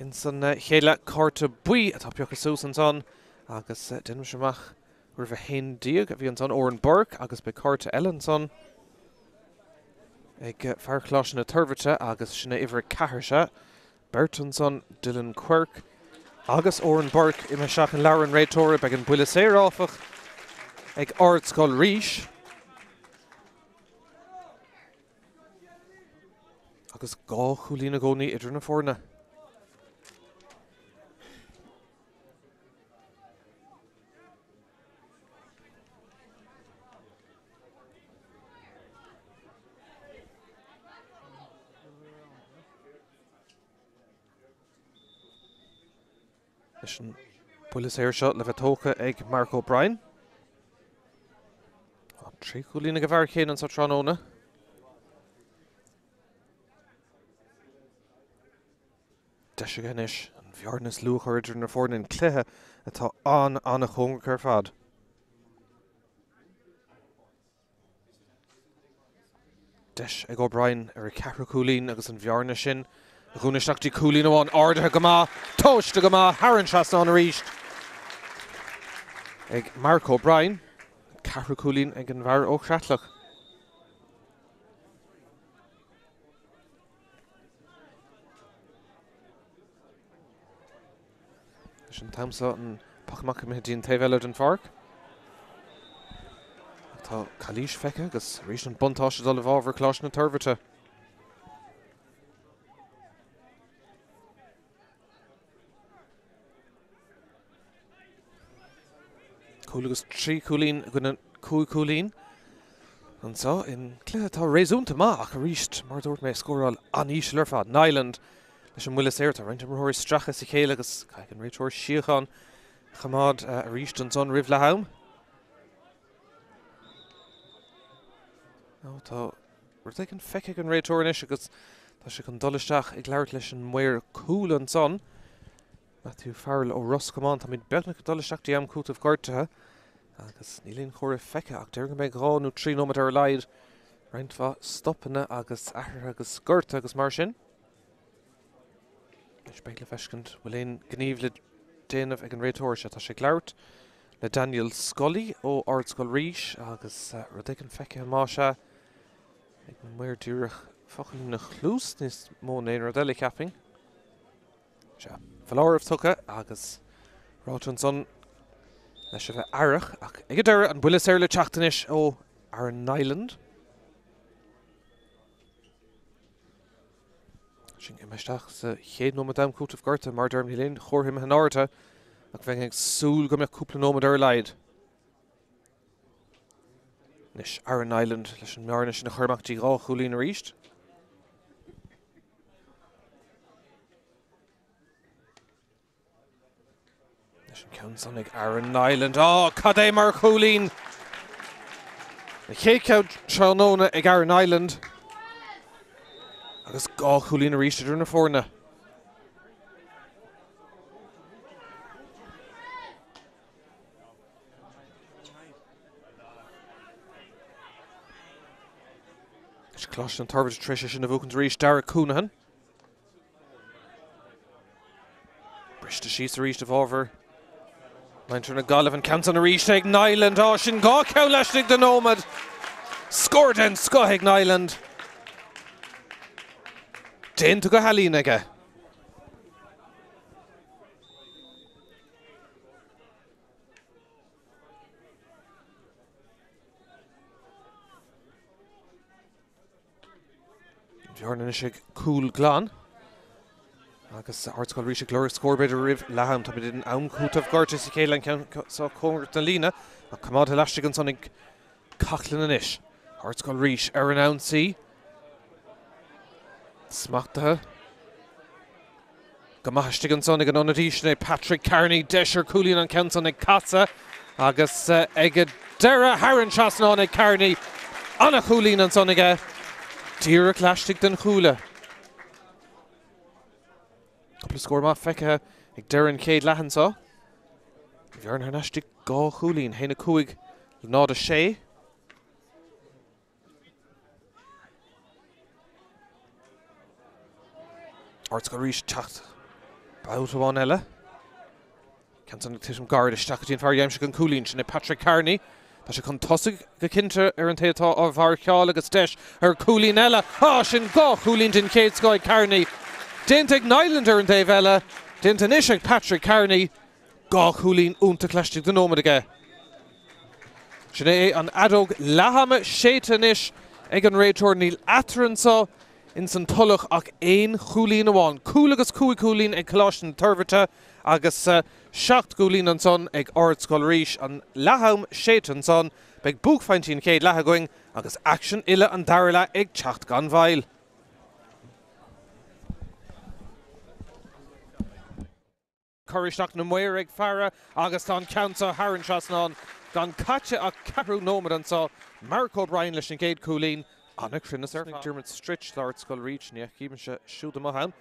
Inson Hela Carta Bui, Atapioka Susan Son, Agus Dinushamach, Rivahain Diag, Avianson Oren Burke, Agus by Carta Ellenson, Eg Farclashna Turvita, Agus Shina Ivra Kaharsha. Bertonson, Dylan Quirk, Agus Oren Burke, Imeshach and Lauren Ray Torre, Began Builis Eirafach, Eg Ardskull Reach, Agus Gaw Hulina Goni Idrina Forna. Bullis Airshot, Levatoka, Egg, Mark O'Brien. Three Kulina Gavarcane and Satranona. Deshiganish and Vjarnis Luch are in the foreign and Cleha at on on a home carfad. Desh Egg O'Brien, Eric Kaprakulin, Agus and Vjarnishin. Runishakti Kulina on Arda Gama, Tosh to Gama, Haran Chasson reached. Eg Mark O'Brien, Carú Coolin, Eg and Var O'Cratlach. Shantamsa and Pakmakim Hedin Tevelod and Fark. Kalish Fekka, Gus Rishon Buntosh is all over Kloshna Turvita. Cooligus tree coolin, gunnan coo coolin. And so in Cleatha Rezun to Ma, Akarisht, Mardort may score all Anish Lurfad, Nyland, Lisham Willis Airta, Rentamhori Strachas, Ikelagus, Kaikan Rachor Shiachan, Hamad, Arish, and Son Rivlahaum. Now, though, we're taking Fekik and Rachor and Ishigus, Tashikan Dolishach, Iglartlish and Weir Cool and Son. Matthew Farrell O'Russ come on, Tamid Belnik Dolishak Diam Kut of Gorta, Agus Nilin Hore Fekka, Dergameg Raw, Nutrinometer Lied, Rentva Stoppena, Agus Aher, Agus Gorta, Agus Marshin. Speglefeshkent, Willain Gnevlid, Dane of Egan Retor, Shatasha Glout, Le Daniel Scully, O Ardskull Reach, Agus Rodican Fekka Masha, Egan Weir Durach, Fokin Chlus, Nis Monain Rodelli Capping. Valor of Tucker, Agus Rotonson, Nesheva Arach, Egadur, and Willis Erle Chachtanish, O Aran Island. Shingemestach, Hedno Madame Coot of Gorta, Marderm Hilin, Horhim Hanorta, Akveng Sul Gumek Kuplanomader Lied. Nish Aran Island, Lishan Marnish and Hermak Gigal, Hulin reached. Councilnik Aran Island. Oh, Cade Marcolin. The cake out Tronona ag Aran Island. Agus Gá Coolin reached it in the forna. Agus Closh and Tarvis Trisha Shin of Oakens Derek Coonahan. Brish to Sheets to reach the Vorver. Lantern of Gollivan and Canton reach take Nyland. Oh, Shin Gawkowlashnik the Nomad. Scored in Skohig Nyland. Din to Gahalinega. Jordanishig cool glan. Agus Artscol Risha Gloric score by the Riv Laham to be didn't own coat of gorgeous Kailan can saw Cortalina. A Kamad Elastic and Sonic Coughlin and Ish. Artscol Rish Erin Ouncy. Smakta. Gamashtig and Sonic and Onadishne Patrick Carney Desher Coolin and Kansonic Katsa. Agus Egadera Haran Chasnonic Carney. Anna Coolin and Sonic. Dear Clashtig den Hula. Couple score ma feka ag Darren Cade Lahansa. Bjorn Hernashtig go Hulin Hena Kuig Nada Shea. Artsgarish Tacht Bautowanella. Canton Tisham Gardish Takati and Faryamshikan Kulin Shine Patrick Carney. But she can toss it to Kinter, Erin Tato of Archaeologa Stesh, her Coolinella, Hoshin Go, Coolin in Kate Sky Carney, Dintig Nyland Erin Davella, Dintanishik Patrick Carney, Go, Coolin, Unta Clashtig the Nomadige. Shane on Adog, Laham, Shatanish, Egan Raytor, Neil Atranso, in St. Tulloch, Och Ain, Coolin, One, Coolagus Kui Coolin, and Kaloshin Turvita, Agus. Shocked Goulin and Son, Eg Ortscol Rish, and Laham Shaitan Son, Beg Book Fantin Cade Lahagoing, Agus Action Illa and Darila, Eg Chacht Gonvile. Corishnak Namuir, Eg Farah, Augustan Council, Haran Chasnon, Don Kacha, a Capru Nomad and Saw, Marco Bryan Lishin Cade Coolin, Anna Krinister, German Stritch, Ortscol Reach, Niakimisha, Shudamahan.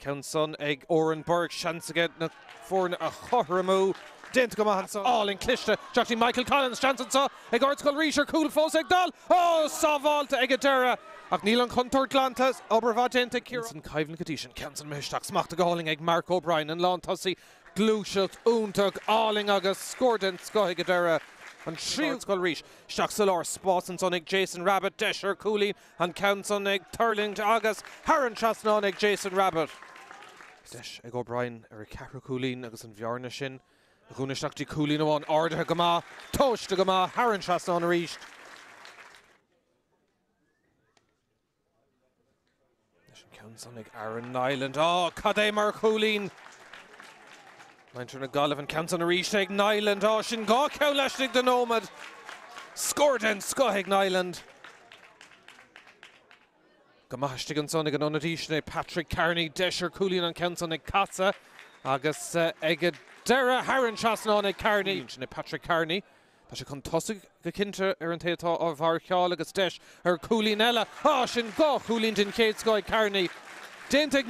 Council Egg Orenberg Shansiget na Forn a Horamu Dent Gomahan all in Klishta Jockey Michael Collins Shanson saw Egg Ortscol Reacher Cool Foseg Dal oh Saval to Egadera Agnilan Contour Glantas Oberva Dente Kiran Kyvan Kadishan Council Mishtak Smachta Galling Egg Mark O'Brien and Lon Tossi Glushut Untug Alling Agus scored in Sky Egadera and Ortscol Reach Shaxalor Spots and Sonic Jason Rabbit Desher Cooley and Council Egg Turling to Agus Haran Chasnon Egg Jason Rabbit Desh Ego Brian Eric Capra Coolin Agus and Vjarnishin Runishakti Coolin one Arda Gama Tosh to Gama Haran Chasnon reached Council Egg Aaron Nyland oh Kademar Coolin Lantern of Gollivan, Canton Arishig, Nyland, Oshin, Gaw, Kowlashnig, the Nomad. Scored in Skohig, Nyland. Gamashtig and Sonic and Onadishne, Patrick Carney, Desher, Coolin and Canton and Katsa. Agus Egadera, Haran Chasnon, Carney, Patrick Carney. Patrick Contosig, the Kinter, Erin Tato of Archaeologa Stesh, her Coolinella, Oshin, Gaw, Coolin in Kate Sky, Carney. Dintig,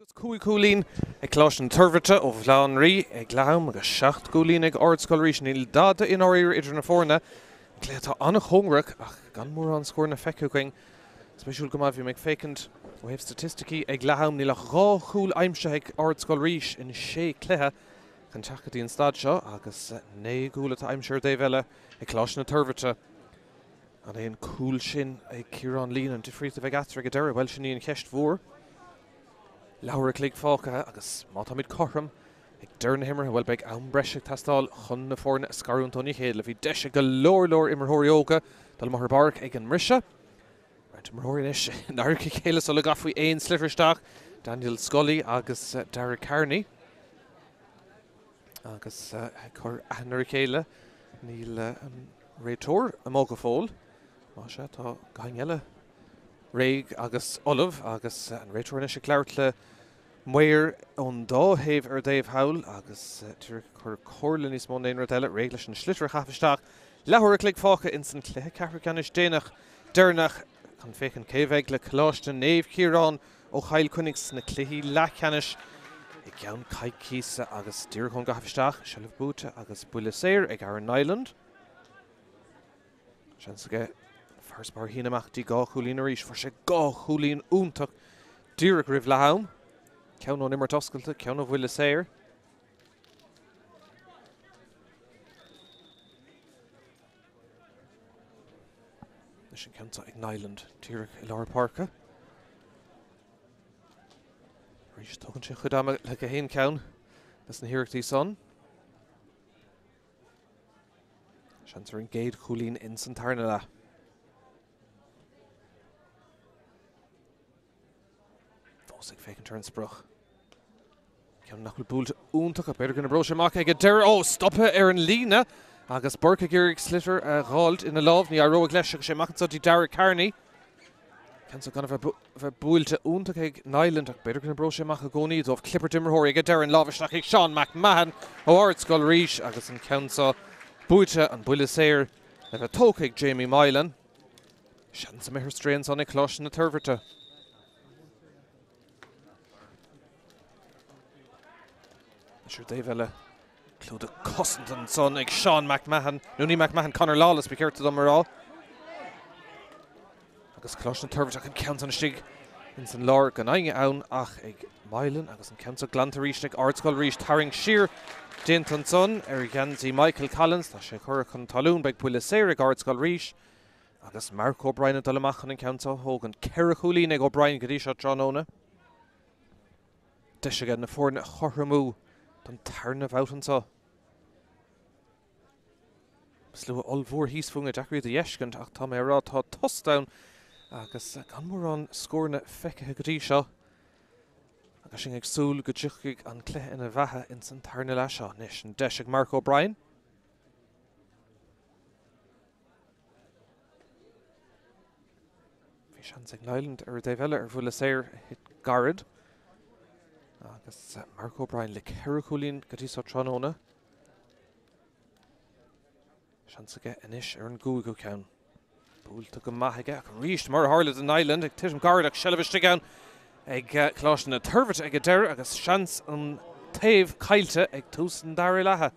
Agus cúi cúlín ag cláis an turbhaireachta ó Bhláthnaí ag glám agus seacht cúlín ag ardscoilís níl dada in áiríre idir na fórna cléatá annach hunghrach ach gan mór an scór na feicúcaing speisiúil go maith bhí meag féicint ó hibh statisticí ag glám níl a rá chúil aimse ag ardscoilrís in sé cléthe chun teachtaí an stad seo agus né gúlatá aimseir dé bheile ag cláis na turbhaireachta an éon cúil sin ag Ciarán Líon an difríocht bheith atar go deireadh bhfuil sin í an cheist mhór. Laura Clig Falca agus Matamid Cochram ag Dern Himmer and Welbeck Aum Bresha Tastal Hun Forn Scarun Tony Hedel if he desha galore lore Immer Horioka Dalmahar Bark Egan Risha Rent Morinish Narki Kalis Olagafui Ain Slitterstach Daniel Scully agus Derek Carney agus Cor Anarikela Neil Retor Amokafol Masha Ta Gagnella Raig agus Olive agus an réitúirneise cleartle muir an dá heh ar Dave Howell agus tuir chur cóirlan is mó éon deile réig leis an slítir chaisteach lethir a clic fácha in san chluthe cethir ceannis déanaach deirnach chun fécinn céhheigh le chláiste néamh Ciarán ó Chail Cúnaig sna cluichí leathceannis i gceann Caidh Cíosa agus dtír chun go haisteach Seilbh Búta agus Buile Saor ag Aran Island. Seansige First bar hín amach dí gá chúlín arís, for sé gá chúlín úntach dúrach ribh lehaim. Ceann ó nimir toscailte, ceann ó Bhuaile Saor. Leis an ceanta ag Nailand, dúrach i Láir Páirce. Rís tugann sé chuid ama le go héin ceann, leis na hireachtaí son. Seansar an géad chúlín in san tarna le. Sig fécinn turn sprach. Ceann nach bhfuil búilte úntach a beidir go na bróise amach ag deireadh ó stoppa ar an líne agus Burke gur ag slítir a gháilt ina láimh ní aróg leis agus sé maiceantá dí Derek Carney. Ceann sa gan bheith búilte úntach ag Nailand ach beidir go na bróise amach a gcónaí dómh clipper dimirthóirí ag deireadh an láimhisteach ag Seán McMahon ó ardscoilrís agus an ceann sa búilte an Buile Saor le bheith tóg ag Jamie Mylan. Seanan sa mithir straon san ag cláis na turbhaireachta. Sure, Dave Ella, Clodagh Cossenton, son, ag Seán McMahon, Nooney McMahon, Conor Lawless, be careful to them all. Agus cláis na turbhaireachta an ceann an stig in san Láir gan aige ann ach ag Mylan agus an ceann sa glantaríis ag ardscoilrís Taring Shear, Denton son, ar gceann Michael Collins, tá sé chur chun talún beidh Buile Saor ag ardscoilrís agus Mark O'Brien a dul amach an ceann sa Hogan Ceithre Chúlín ag O'Brien go dtí seo Tráthnóna. Deis aige na fórna chothrú. An tarnamh out an seo. Slú all bhór híosfúnga deacraí de dheiscint ach tá mé rá tá touchdown agus gan mór an scórna feicithe go dtí seo agus sin ag súil go dtiocfaidh an cluiche ina bhetha in san tarna leis seo níos an deis ag Mark O'Brien. Bhí seans ag Nailand ar Dé Bheile ar Bhuaile Saor hit Garrod. Agus Mark O'Brien le ceithre chúlín go dtí seo Tráthnóna. Seansar aige anois ar an gcúig go ceann. Búilte go maith aige ach rist mar tharla den Nailand ag titim Garrod ach seilbh iste ceann ag cláis na turbhaireachta ag deireadh agus seans an taobh cailte ag tús an dara leatha.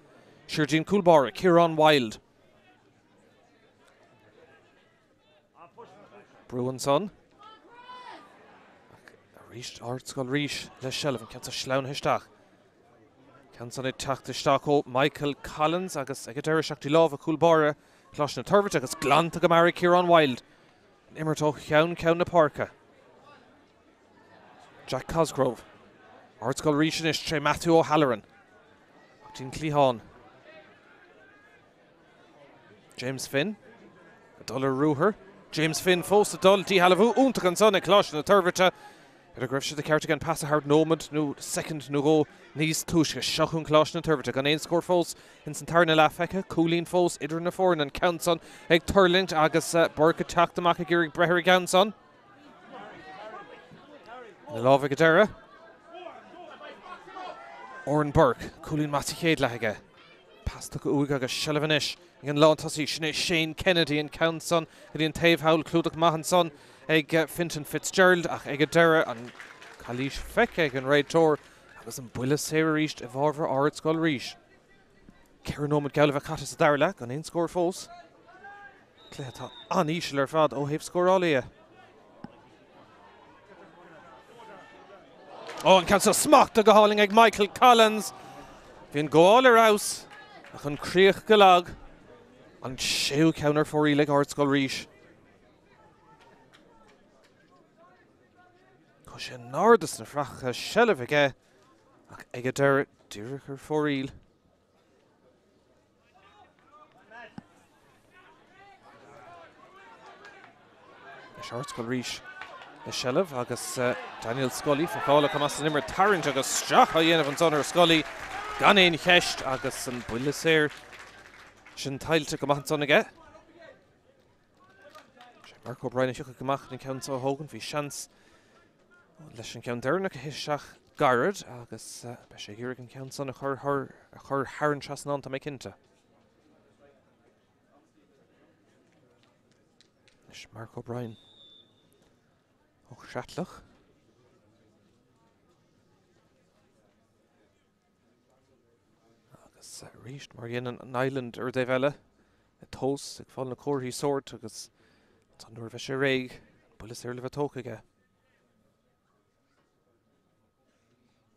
Sirdín Coolbhar, Ciarán Wild. Brúin son. Rist ardscoilrís leis seilbh an ceann sa sleán haisteach. Ceann san é teachta isteach ó Michael Collins agus ag deireadh seachtaí láimh a Coolbhar cláis na turbhaireachta agus glánta go maireadh Ciarán Wild. Imirtó cheann ceann na Páirce. Jack Cosgrove. Ardscoilrís anois sé Matthew O'Halloran. Achtaín Clíhán. James Finn. A dul ar Rúthair. James Finn fós a dul dí Hailbhú úntaach an son ag cláis na turbhaireachta. Ar a greibh sé de ceart ag an pasahard nómad nó second nó gó níos túisce seachún cláis na turbhaireachta gan éon scór fós in san tarna le feice cúlín fós idir na fórna an ceann son ag Turlington agus Burke teachta amach a gur ag brethir i gceann son. Na láimh aige deireadh. Oren Burke cúlín meas i chéad leat aige. Pasach uaidh agus seilbh anois ag an lántasaí sin é Shane Kennedy an ceann son go dtí an taobh Howell Clodagh Maithan son ag Fintan Fitzgerald ach ag deireadh an Kalish Fekek and Ray Tor. Agus an builas séiríist a bharfar áard scoil ríis. Ceirnóm an gailh a catas a darla an in score fós. Clétha an ísle ar fad ó hib score ália. Oh, and Council smacked the Gahaling egg Michael Collins. Vin go all arouse. Ach an Creach Galag. And Sheu counter for Eleg Artskull Reach. Cushion Nordus and Fracha Shelevige. Ach Egader Diricher for Eel. Artskull Reach. Shelev, agus uh, Daniel Scully, Fakála Kamas and Nimmer Tarrant, agus Stracha Yenavans on her Scully, Ganin Hesht, agus and Bullis here, Shintail to Kamans on again. Marco Bryan and Shuka Kamach and Council Hogan, Vishans, Leshen Count Dernak, Hishach Garrod, agus uh, Beshahirik and Council on a Her Her Her Haran Chasnan to make into. Marco Bryan. Och Shatlach. Agus reached Marianne an island or Devella. A toast, a fallen a cordy sword, agus Tandor Veshereg, Bullis Erlevatokaga.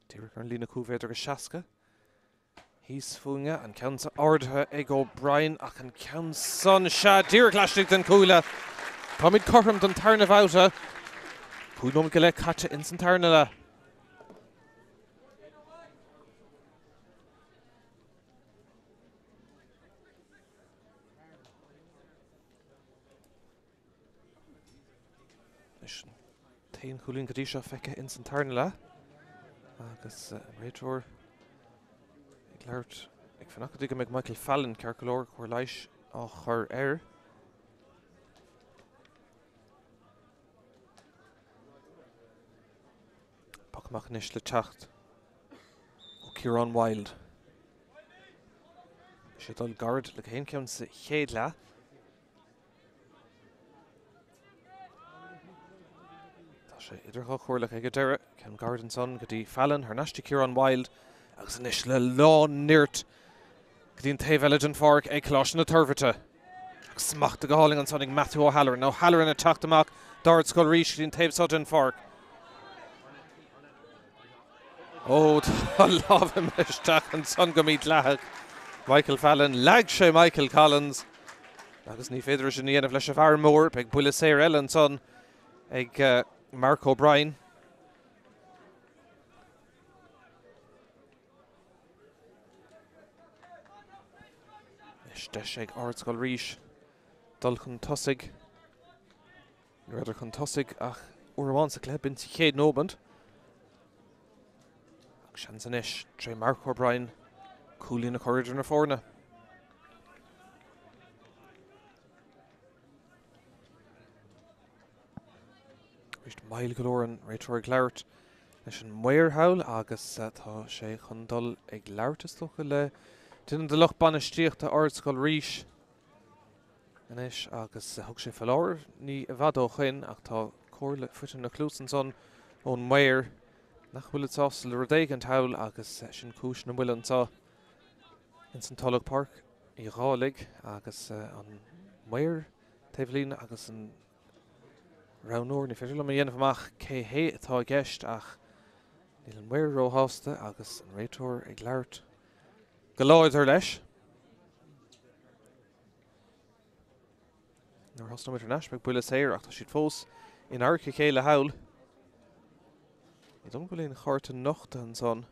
Derek and Lina Kuveder Shaska. He's Funga and Counts Ardha Ego Brian, Ach and Counts Son Shad, Derek Lashtig and Kula. Comid Corpum and Tarnavauta. Púdóm gile caite in san tarna le. Is tain chulín go dtí seo feice in san tarna le. Agus réitir ag leirt ag fannach go mbeadh Michael Fallon cear go leor chuir leis á chur air. Machnish le tacht. O Kieran Wild. Shadol guard le hen comes Hedla. Tasha Idrho Horla Gedera, Ken Garden Son, Gadi Fallon, Hernashti Kieran Wild, Axanish le Law Nirt. Gdin Tevelagent Fork, Eklosh na Turvita. Smacht the Gahaling on Sonning Matthew O'Halloran. Now Halloran attacked the Mac, Dard Skull Reach, Gdin Tev Sutton Fork. Oh, I love him, Mishtach and Son Gomit Lahak. Michael Fallon, Lagshe Michael Collins. Agus ní féidir sin dhéanamh leis a bhfear mór, ag Bullis Éir Ellen Son, ag uh, Mark O'Brien. Isteis ag Ard Scoil Rís, Dul chun tosig, Raidir chun tosig ach uair sa chleb bint chéad nóbant. Shanzanish, Trey Mark O'Brien, coolly in the corridor in the forna. Reached Mile Galoran, Rachel Glart, Nishan Muirhowl, Agus Satha Sheikh Hundal, Eglart is Tokale, Tin the Loch Banastir, the Ard Scoil Rís, Anish Agus Hugshe Falor, Ni Vadochin, Acta Corlet, Footin the Clusenson, on Muir. Nach will it's also the Rodeg and Howl, Agus Shin Kushin and Willan saw in Saint Tulloch Park, Irolig, Agus on Muir, Tevelin, Agus and Roundor, Nifidulum, Yenvamach, K H, Thogest, Ach, Nilan Muir, Rohosta, Agus and Raitor, Eglart, Galoid Erlesh. Norhosta with her Nashbeck, Bullis Air, Achtashid Fos, in Arkikela Howl. I don't go in hard to knock and son.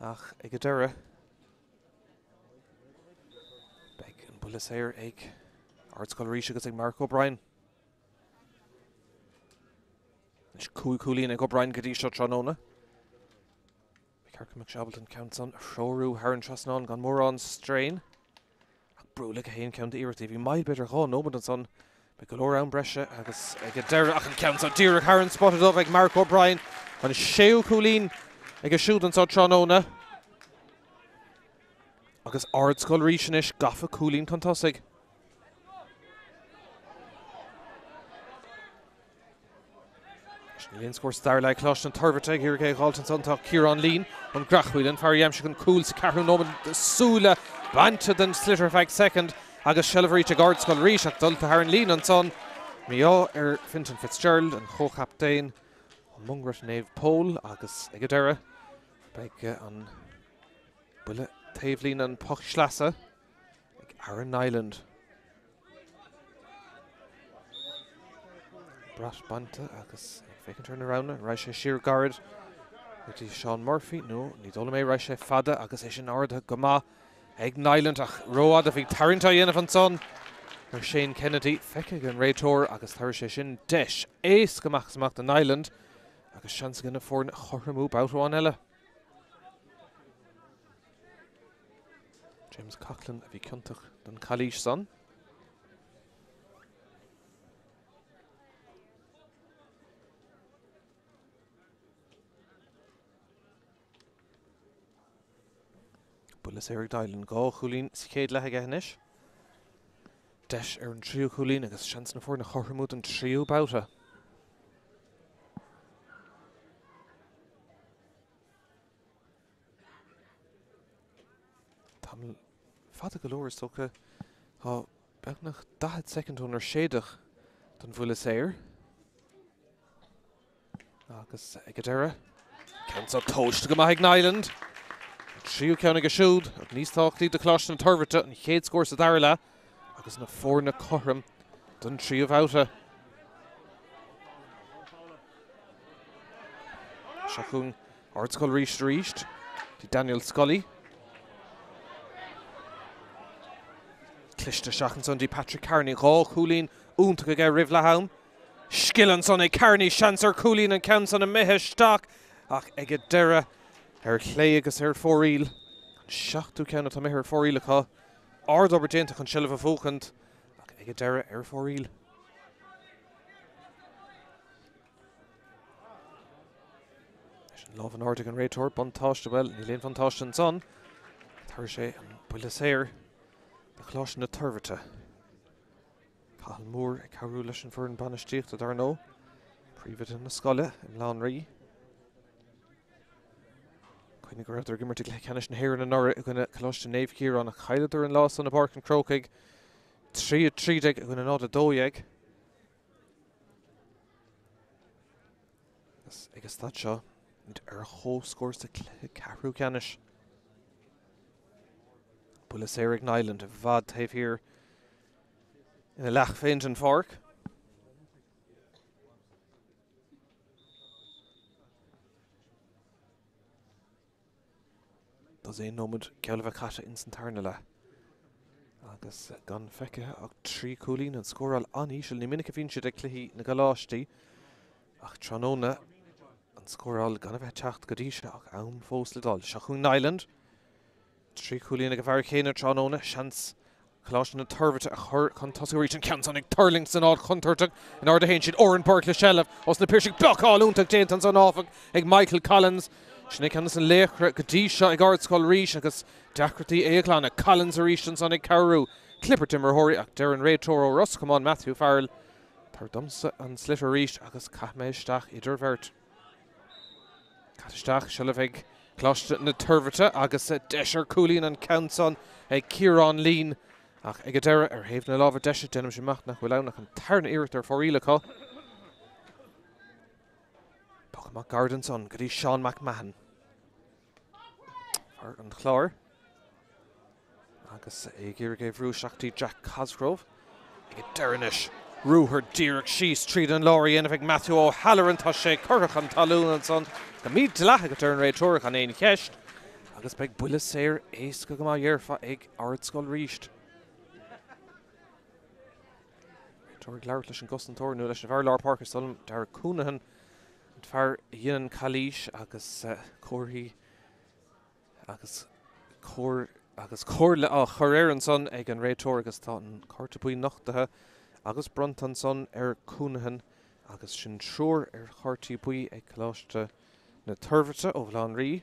Ach, Egadera. Beg and Bullis Air, Egg. Ard Scoil Rís against like Mark O'Brien. It's cool, cool, and O'Brien get each shot on Ona. Kirk McShableton counts on Shoru, Haran Trasnon, Gonmoron Strain. Brulik, Hain count the Irith. If you might better go, no one son. Begaloran Brescia, Agus Egadera, Ach and Counts on Derek Haran spotted off like Mark O'Brien, and Sheu Coolin, Egashoot and Sotronona, Agus Ard Scoil Rís, Gaffa Coolin Contosig. Linskors Darlai Closh and Turverteg here again. Halton Suntock Kieran Lean and Grachwil and Fariamshik and Cools Carol Norman Sula Banted and Slitterfag second. Agus Shelverich Gardskol Rishak Dulta Haran Lean and Son Mio er Finton Fitzgerald and Ho Captain Mungret Nave Pole Agus Egadera Beg on Bulla Tavelin and Poch Schlasa Aaron Island. Brat Banta Agus. If they can turn around, Raisha Sheer Garrod. It is Sean Murphy. No, Nidolome Raisha Fada. Agus Ishin Arda Gama. Egn Island. Roa the Victarinta Yenifan Son. Or Shane Kennedy. Fekigan Raytor. Agus Tharishishin Desh. Ace Gamachs Machtan Island. Agus Shansgan of Forn. Horamu Bautuanella. James Coughlin of Vicuntuk. Then Kalish Son. Bullis Eric Dylan go Hulin Sikade Lahagahanish. Dash Erin Trio Hulin agus Shanson for the Hormut and Trio Bauta. Tamil Fatagalor Soka ha Bernach Dahat second on her shader than Bullis Air. Agus Egadera. Cancer Toast to Gamahig Island. Tríú ceanna go siúd, ag níos táchtaí de cláiste na Tábharta an chéad scór sa dara le, agus na fór na cothrom don tríú bhauta. Seachún Ardscoil ríist ríist, de Daniel Scully. Cliste seachan son de Patrick Carney, Gá Cúlín, únta go gair ribh lehaim. Scilan son é Carney, Shanser Cúlín an Can son a mithe isteach, ach ag a dara. Her clay agus her foril. Shachtu canna to me her foril ka. Ard obergenta con shelva volkend. Egadera her foril. Love an Ardig and Raytor, Bontosh well, Nilain van Tosh and Son. Thursday and Bullasair. The Closh and the Turvata. Cahill Moore, Carulish and Fern Banishticht to Darno. Privet and the Scolla, Imlan Ree. Going to go out there, Gimmer to Gleicanish and Heron and Norra. Going to clutch the Nave here on a Kylader and Loss on the Park and Crokeg. Three at three dig. Going to nod a Doyeg. I guess that shot. And Erho scores to Carew Canish. Bullis Eric Nyland. Vad Tave here in a Lach Faint and Fork. Zé nómad Ceolmhaith Cata in Santarnala. Agus gan feice ach trí cúlín an scóráil anísiúil ní minic a bhíonn siad ag cluichí na Galáistí ach tróna an scóráil gan a bheith teacht go dtí sin ach ann fós le dul. Seachún Island trí cúlín ag a bhar chéanna tróna seans Cláiste na Tábharta a chur chun tosúirí an Ceann Sónaigh Tarling san áid chuntarteach in ard a haon siad Oran Burke le seilbh os na Pirsig beacháil úntaach déanta an Sónáfach ag Michael Collins. Snig Hannes and Lechra, Gadisha, Igard Skull Reish, Agus Dacherty, Eaglana, Collins, Arishan, Sonic Carew, Clipper Timmer Hori, Darren Ray Toro, Russ, come on, Matthew Farrell, Tardumsa and Slitter Reish, Agus Katmestach, Idervert, Katstach, Shelevig, Klost and Turvita, Agus Desher, Coolin and Kanson, Kieran Lean, Ach Egadera, Erhaven Lava Desher, Denim Shemachna, Willownach and Tarn Irithor for Elika. McGarden son, good is Sean McMahon. Arden Clore. Agus Aegir gave Rue Shakti Jack Cosgrove. Ege Derenish. Rue her Dirk Shees, Treedan Laurie, Enifig Matthew O'Halloran, Toshe, Currachan, Talun and son. The meat to lack a turn rate, Turrachan, Ain Kesh. Agus Beg Bullisair, Ace Gugama Yerfa, Egg Ardskol Reached. Torg Lartlish and Guston Thor, Nulish of Arlar Parker, Solomon, Derek Coonahan. Far Yin Kalish, Agus Corhi, Agus Cor, Agus Corle, Ah Choreran son, Egan Ray Torgus Totten, Cortepui Nochtaha, Agus Brunton son, Er Coonahan, Agus Shintror, Er Cortepui, Eklashta, Naturvita, Ovlan Ree,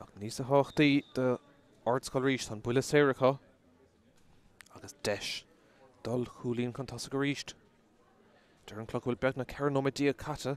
Agnisa Hochti, the Artskolrish, and Bullis Erica, Agus Desh, Dol Hulin Contosagarish. Darren Clock will bet na Karen Omadia Kata.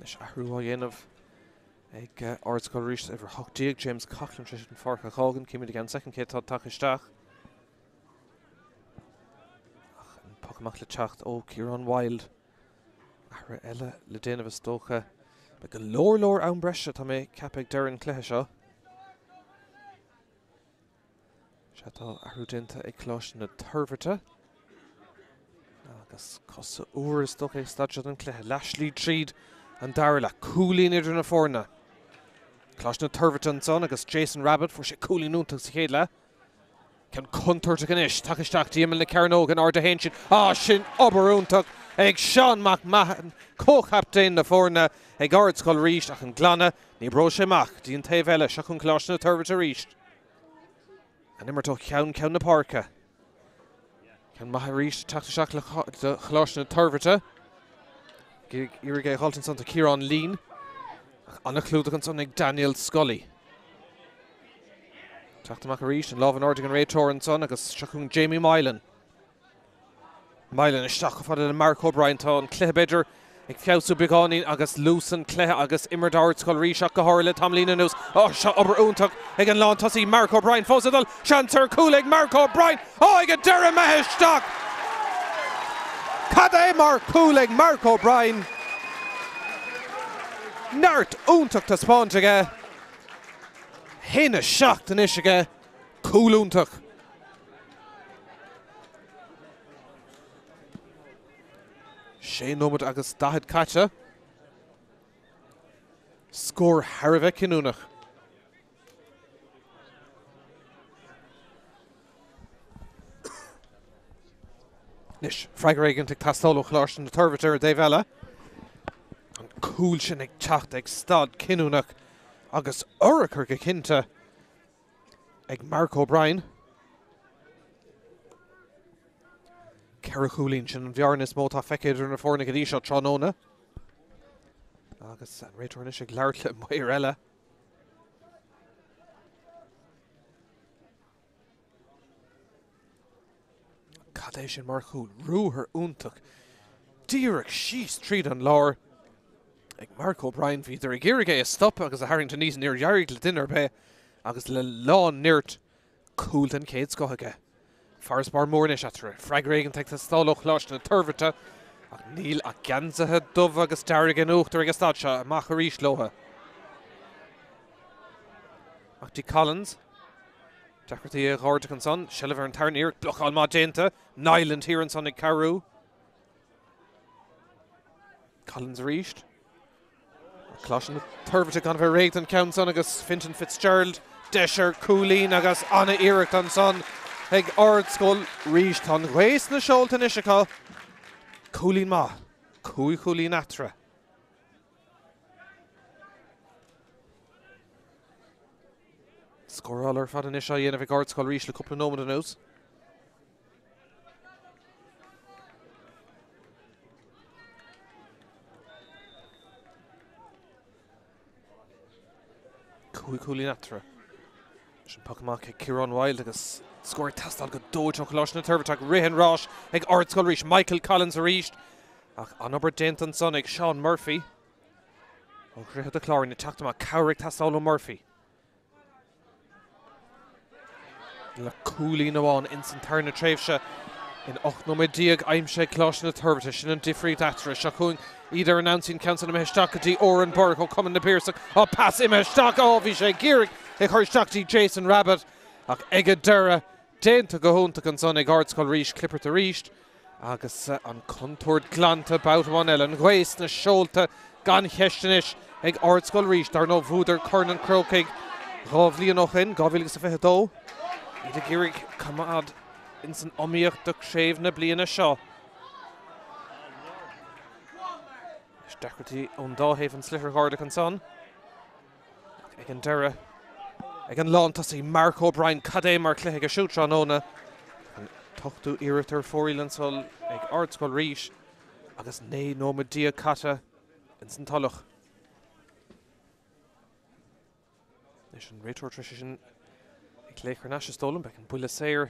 Nish Ahrua Yenov, ag Arts Colorist over Hockdeig, James Coughlin, Tristan Farka Hogan, came in again second, Kate Todd Takishtach. And Pokamachla Chacht, oh, Kieran Wild. Ahra Ella, Ledena Vestoka, but galore lore own Brescia, Tommy, Capig Darren Clehesha. Shatal Ahrudinta, a Closh in the Turverta. Agus Cossa Ur, Stoke, Stadshot and Clehe, Lashley Treed. And Darla, Cooley near the forna. Clash na Turverton son, agus Jason Rabbit for she Cooley nuntas headla. Can counter to Kanish, Takishtak to Emil Carnogan or the Henshin. Ah, Shin Oberuntuk, Egg Sean McMahon, co captain the forna, Egg Arts Colreach, Achan Glana, Nibroshe Mach, Dean Tavella, Shakun Clash na Turverton reached. And Immertok Cown Cown the Parka. Can Maharish, Takishtak, Clash na Turverton. Irige Haltinson to Kieran Lean. Anna Cludigan son ag Daniel Scully. Tachta Macarish and Lovin Ordigan Ray Torrance son agus Shakung Jamie Mylan. Mylan is Shaka for the Mark O'Brien Town, Clehebedger, ag Fiausu Bigani agus Lucen Cleha agus Immerdard Scully Shaka Horla Tomlina News. Oh, Shot Ober Untuk, Egan Lawn Tossi, Mark O'Brien Fosadal, Shanter Kulig, Mark O'Brien. Oh, Egan Dara Mahesh Stock. Cade Mark Cooling, Mark O'Brien. Nart Untuk to Spontaga. Hina shocked to Nishiga. Cool Untuk. Shane Nomad Agus Dahid Kacha. Score Harvey Kinunach. Nish Fragregan to Castolo Clarsh and the Turveter Davella. And Coolshinik Chachtek Stad Kinunuk. Agus Uraker Gakinta. Eg Mark O'Brien. Karakulinchin and Vjarnis Mota Fekader and Fornigadisha Tronona. Agus Retornishik Lartlet Moirella. Kadeshin Markul, Ruher Untuk, Dirk Shees, Treat and Lore, like Mark O'Brien, Vither Girige, a stop, because the Harrington East near Yarrigle Dinner Bay, Agus Le Lawn Nirt, Coolton Cades Gohaga, Farsbar Mornish Atra, Fragragan Texas Stalo, Closh and Turvita, Neil Aganza, Dove, Agus Darrigan Uchter, Agastacha, Macharish Loha, Acti Collins. Dacherty Hordigan son, Shelliver and Tarnier, Bloch on Magenta, Nyland here and Sonic Carew. Collins reached. Closhin, Turvitic on Verrate and Count Sonagus, Finton Fitzgerald, Desher, Cooley, Agus, Anna Eric on son, Egg Ordskol, reached on Waste Nasholt and Ishika. Cooley Ma, Kui Cooley Natra. Score all our fat initial Yenovic Arts call reach a couple of nomad news. Kui Kulinatra. Shimpokamaka Kieran Wild, agus score test on Godojo Colossian Turbotak, Rihan Rosh, Egg Arts call reach, Michael Collins reached. Anubber Denton Sonic, Sean Murphy. Oh, Griffith the Clorin, Tactama, Cowrick Tasolo Murphy. La Cooley no one in Santarna Trevsha in Ochnomidiag, I'm Sheikh Closh and the Turvetish and Diffree Datra Shakun either announcing Council Meshtakati or in Burko coming to Pearson. Oh, pass him Heshtak, oh, Vishay Girik, Ekhorshtakti, Jason Rabbit, Egadura, Dane to Gohun to Consonic Arts called Reach, Clipper to Reach, Agus on Contoured Glanta, about one Ellen, Waste, Nasholta, Gan Hestinish, Egg Arts called Reach, Darno Vuder, Kernan Croking, Rovlianochin, Govilis of Hedo. Ida Girig Kamad in san Omiach Duck Shave Nablina Shaw. Dacherty Ondahe and Slitter Gordic and Son. Again, Dara. Again, Lawn Tussy, Mark O'Brien, Kademar, Clehig, a shooter on Ona. And Tuchtu Irater, Forilansol, Egg Artskol Reish. Agus Nay, no Medea Kata, and Sintoloch. Nation Retor Trishan, Egg Laker Nash stolen back in Bullasayer.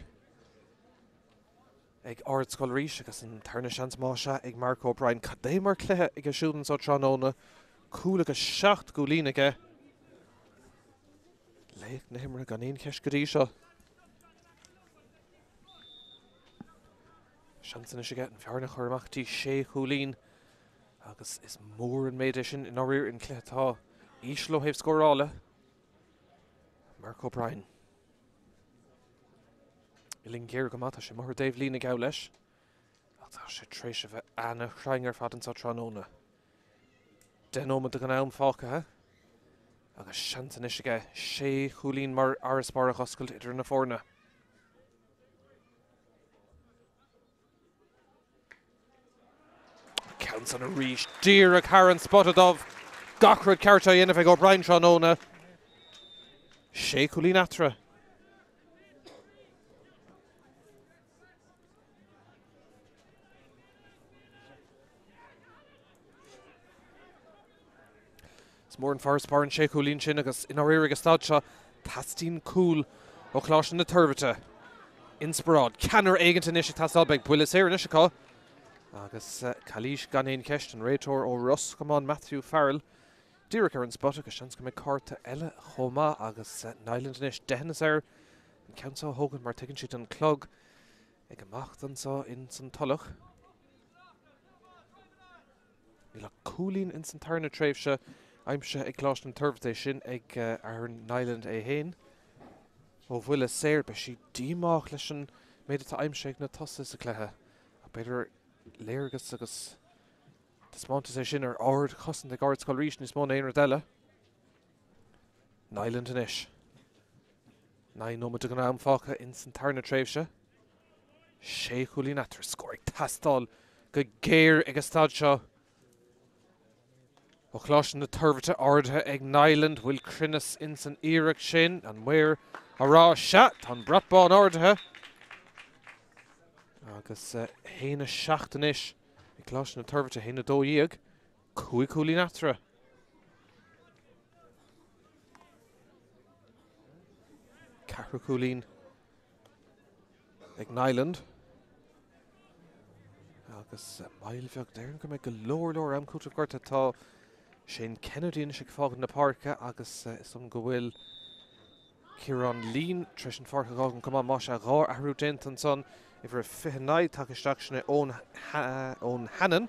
Egg Artskol Reish, Agus Tarnashans Mosha, Egg Mark O'Brien, Kademar, Clehig, a shooting so Tranona. Kulik a shot, Gulinike. Leith Nehemra Ganin Keshkadisha. Shanson is again Fiorna Hormachti, Shea Hulin. Agus is more in Maydishin in Orir in Clethau. Ishlo have scored all. Mark O'Brien. Ilingir Gamata, Shemor Dave Lina Gaulish. Altasha Tresheva Anna Hranger Faden Satranona. Denoma de Ganelm Falka. Agus Shantan Ishiga, Shea Hulín Mar Araspara Huskal Idir na Forna. Counts on a reach. Deireadh Haran spotted of Gachrad Cartay Inifig O'Brien Tranona. Shea Hulín Atra. More in Forest Bar and Sheikh Hulín Shinnagus in Aurigas Tadcha, Tastin Cool, O'Clash in the Turvita, Insperad, Canner Agentin Ishi Tastalbeg, Buillis here in Ishika, Agus Kalish Ganin Keshton, Raytor O'Russ, come on, Matthew Farrell, Deireadh Haran Spottak, Shanska McCarta, Ella Homa, Agus Nyland Nish, Dehenasair, and Council Hogan Martikinshit and Clog, Egamachtan saw in Santoloch. Nila Coolin in Santarna Trevesha. I'm sure a clash in Thursday shin ag Aaron Nyland a hain. Oh, Willa Sayre, but she demachlishin made it to I'm sure Natassis a cleha. A better Lergus agus dismounted a shin or Ord Cussin the Guards call region is Mona Radella. Nyland and Ish. Nine Noma Duganam Faka in Santarna Travesha. Shea Hulinatter scoring Tastal. Good gear Egastadshaw. O'Clash in the Turvita Orda Eg Nyland will Crinus in San Eric Shin and where a raw shot on Bratbon Orda. Agus Hena Shachtanish, O'Clash in the Turvita Hena Do Yeg, Kui Kulinatra. Cara Coolin Eg Nyland. Agus Milevog Darren can make a lower lower am Kutakwarta Tall. Shane Kennedy in Shikfog in the park, Agus uh, some Gowill, Kieran Lean, Trishan Farkagogan, come on, Masha Gaur, Aru Denton son, if you're a Fihanai, Takishdakshne, own ha own Hannon,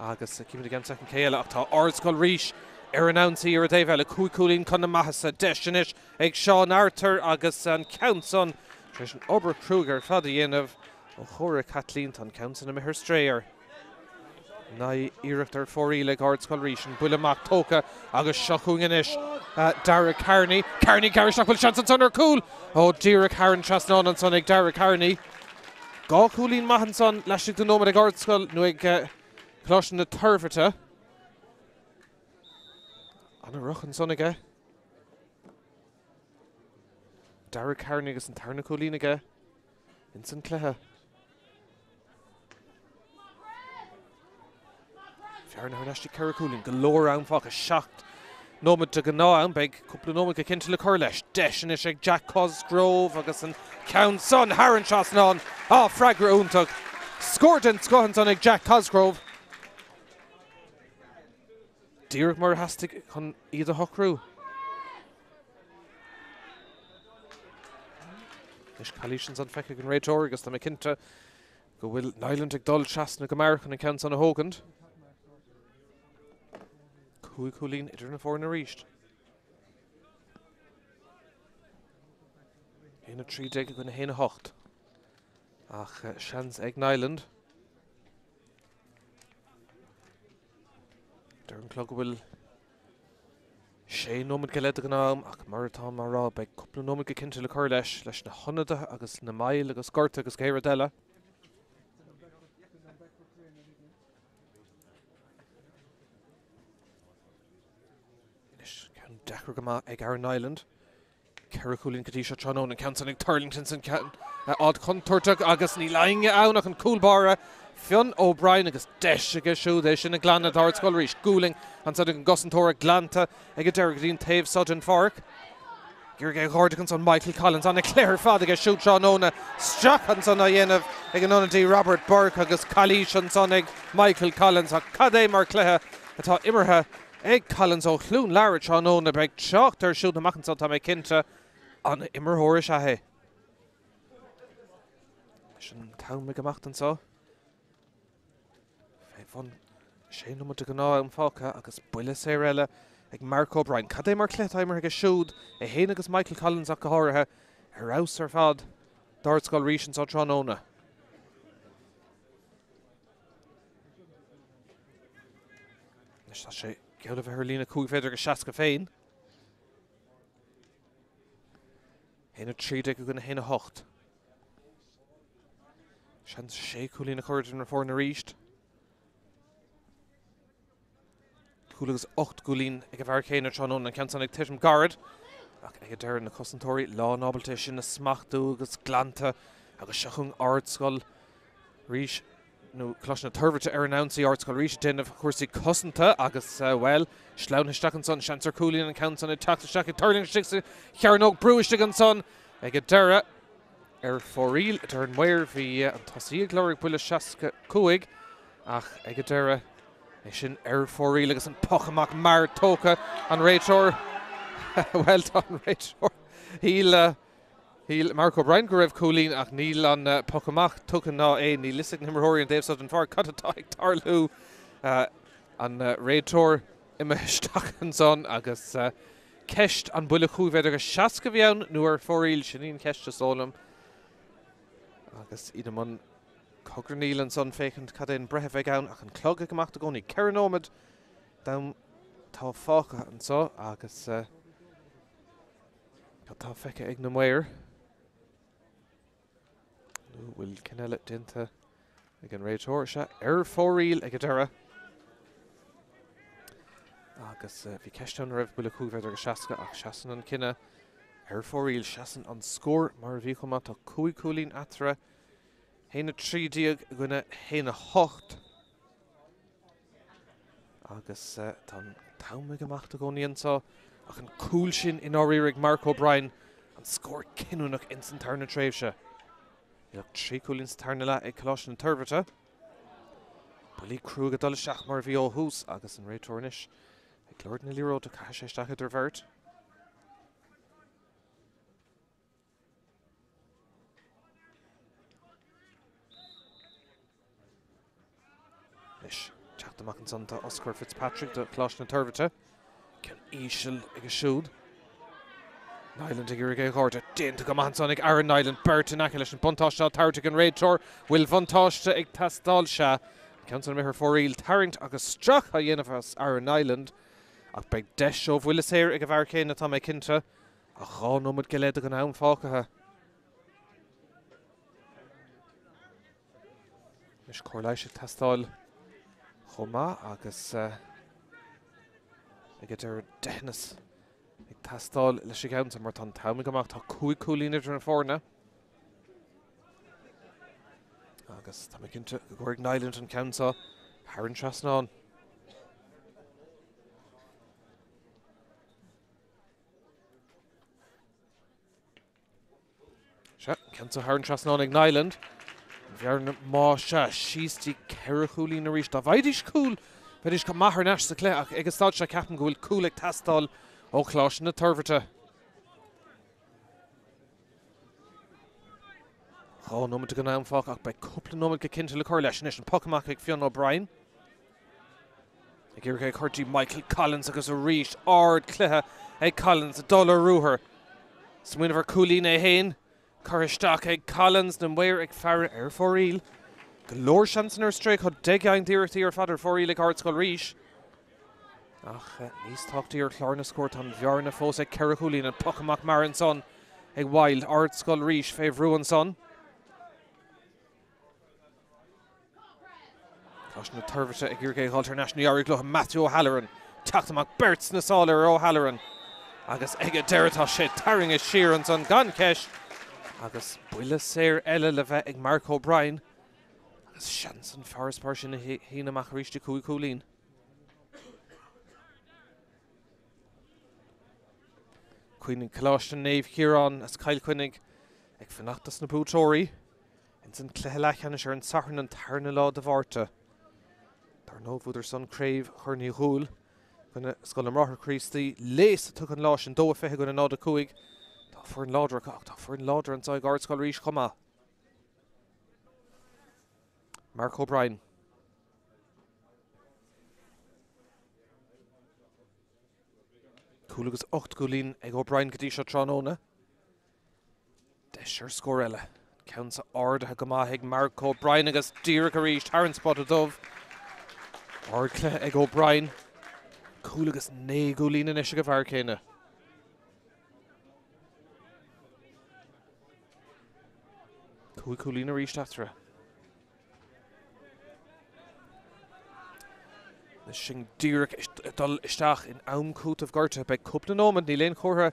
Agus, uh, keep it again, second Kaela, Octa, Orskol Reish, Erinouncy, Eredevela, Kuikulin, Conamahasa, Deshinish, Egg Sean Arthur, Agus, and Countson, Trishan Ober Kruger, Fadienov, O'Hora Kathleen, Ton Countson, and Meher Strayer. Nai Erector for Ela Guards Colration, Bullamak Toka, Agus Shakunginish, uh, Dara Carney, Carney Garishak will chance and son are cool. Oh, Deireadh Haran Chasnon and Sonic Dara Carney. Go Coolin Mahanson, Lashik the Nomad Guards Col, Nuig Closh in the Turvita. Anna Ruchan Sonic. Dara Carney is in Tarna Cooliniga. Vincent Cleha. Aaron Harnashti Karakulin, galore round fuck a shot. Nomad to Ganaam, big couple of Nomad akin to Le Curlesh, Deshinishek, Jack Cosgrove, Ferguson, Count Son, Haran Chasnon, Ah, Fragra Untug, scored in Scottson, Jack Cosgrove. Deireadh Murhastig on either Hockrew. Ish Kalishans on Fekigan Ray Torgus, the McKinta, go Will Nyland Dol Chasnik American and Count Son of Hogan. Cúig Hulín idir na fóra na ríist. Héna trídeig go na héna hocht. Ach uh, Shans Ag Nyland. Darren Clog bhfuil sé nóid go lead a gnáim ach maratá mar rá beidh cúpla nóid go cinnte le cur leis leis na honada agus na mail agus gorta agus céire deile. Can Dacragama Egaran Island. Caraculin Katisha Tronon and Counts on Tarlingtons and Can Odd Contortug Agus Nilang Aunach and Coolbara Fionn O'Brien Agus Deshiga Shudesh and Glana Thorts Colerish Gooling and Sudden Gussentora Glanta Egadergadine Tave Sudden Fork. Girgay Hordigans on Michael Collins on a Claire Fadiga Shoot Seanona Strachans on Ayenev Eganonity Robert Burke Agus Kalishans on Michael Collins on Cade Marcleha atá Immerha Eg Collins O'Clune Larich Seanona Beg Chochter Shoot the Machans on Tame Kinta on Immerhorish Ahe. Schon kaum mehr gemacht und so. Von Shane Nummer to Ganoa and Foka Agus Builla Serella. Like Mark O'Brien, Cade Marcletheimer has showed a Hanagus Michael Collins at Cahora, Herausar Fad, Dorskol Rishon Sotronona. Nishashi, Gilda Herlina Kuiveder Shaska Fain. Hana Tridic, Ugana Hana Hocht. Shans Shakulina Corridor for Narisht. Coolus ocht Gulin, Egavarcana Tronon, and Kansonic Tisham Garrett. Egadar and the Cusantori, Law Nobiltish in the Smachdugus Glanta, Agashachung Artskull, Rish, no Kloshna Turver to Erenouncy Artskull Rish, Den of Corsi Cusanta, Agus well, Schlown Hishtakanson, Shanser Coolin, and Kansonic Takashaki, Turling Shixi, Karanog Brewishtakanson, Egadara, Erforil, Turn Weir, Via, and Tosia Glorik Willishaska Kuig, Ach Egadara. Shin Air for Religus and Pochamak Mar Toka on Raytor. Well done, Raytor. He'll, uh, he'll Marco Brian Gorev Coolin at Neil on uh, Pochamak Toka na A. Neil Lissig Nimmerhori and Dave Sutton Far Katatai Tarlu uh, on uh, Raytor Imeshtakanson Agus uh, Kesht on Bulaku Vedagas Shaskavian, Nuer for Real Shinin Kesh to Solom Agus Idamon. Cochranil and Son Fakent Cadin Brehevegan, Akan Clogak Mactagoni, Keranomid, Down Taufoka and so, Agus Taufeka Ignomweir. Will Canella Dinta again Raytorsha, Air for Real Egadera. Agus Vikeshton Rev Bulakuver Shaska, Akshasan and Kina, Air for Real Shasan on score, Maravikomata Kuikulin Atra. Hena three diag guna hena hocht. Agus uh, tan taume gemacht agonian so. Ach an coolshin in oririg Mark O'Brien and score kinunach instant turn a travesha. Ilag three coolins turnela e Colossian Turvata. Bully Krug adol shach marvi o hús agus an Ray Tornish. Ag Lord Niliro to Kasheshtach at revert. Jack the Mackinson to Oscar Fitzpatrick to Kloshna Turvata. Can Ishel Igashud? Nyland to Girigay Horta. Din to Gamansonic, Aaron Nyland, Burton Akilish and Buntosh to Tartic and Raytor. Will Buntosh to Igtastalsha. Council Mayor Foril Tarrant, Agustrak Hyenafas, Aaron Nyland. A big dash of Willis here, Igavarcane, Tommy Kinta. A Ronomid Galedagan Hound Falkaha. Mish Corlish Tastal. Homa agus Egadar Dennis ag tastal leishigan sa martan taumigamacht ha cúi cúlín idir an fórna agus tamicinta Gorg Nyland an Council Harren Trasnon Sha Council Harren Trasnon ag Nyland Viarn Mosha, Shisti Kerachulin Arish, Davidish Cool, Vidish Kamahar Nash the Cleach, Egastalcha Capengul, Kulik Tastal, O'Closh and the Turverta. Oh, no, to go now and fuck by couple of Nomakin to the Corlash Nation, Pockamakic Fionn O'Brien. Agirke Corti, Michael Collins, Agus Arish, Ard Cleha, Egg Collins, Dollar Ruher, Swinover Coolin Ehain. Corishtak Eg Collins and Weir Eg Farah Air for Real. Galore Shansener Strike had Degang Deer to your father for Real Eg Artskull Reach. Ach, Nis talk to your Clarna Scourt on Vjarna Fos Eg Kerakulin and Pokamak Marin Son Eg Wild Artskull Reach Fav Ruin Son. Clashna Turvata Eg Yurge Halter National Yarigloh Matthew O'Halloran. Tatamach Bertz na Sáler O'Halloran. Agus Ega Deratá she tarring a Sheerans on Gankesh. Agus Builla Sair Ella Levette ag Mark O'Brien. Agus Shanson Forest Portion of Hina Macharish de Cui Coulin. Quinnig Kalashtan Nave here on as Kyle Quinnig ag Fanachtas na Bútóri. And San Clehelachan is in Saturn and Tarnalaw de Varta. Darnov with her son Crave, Herney Hul. When Scullum Rotter creased the lace took on Losh and Doa Fehagun and Oda Kuig. For an lauder, for an lauder, and Zygard Skolrish Koma. Mark O'Brien. Coolagus Ocht Gulin, Eg O'Brien Kadisha Tronona. Desher Scorella. Counts Ard Hagamahig, Mark O'Brien, Agus Dira Garish, Taran Spotted Dove. Ardkle, Eg O'Brien. Coolagus Ne Gulin, and Eshigav Arcana. Cui Coulina reached after her. The Shing Dirk Dal Stach in Aumcoat of Garta by Couplin Omid, Nilain Corra,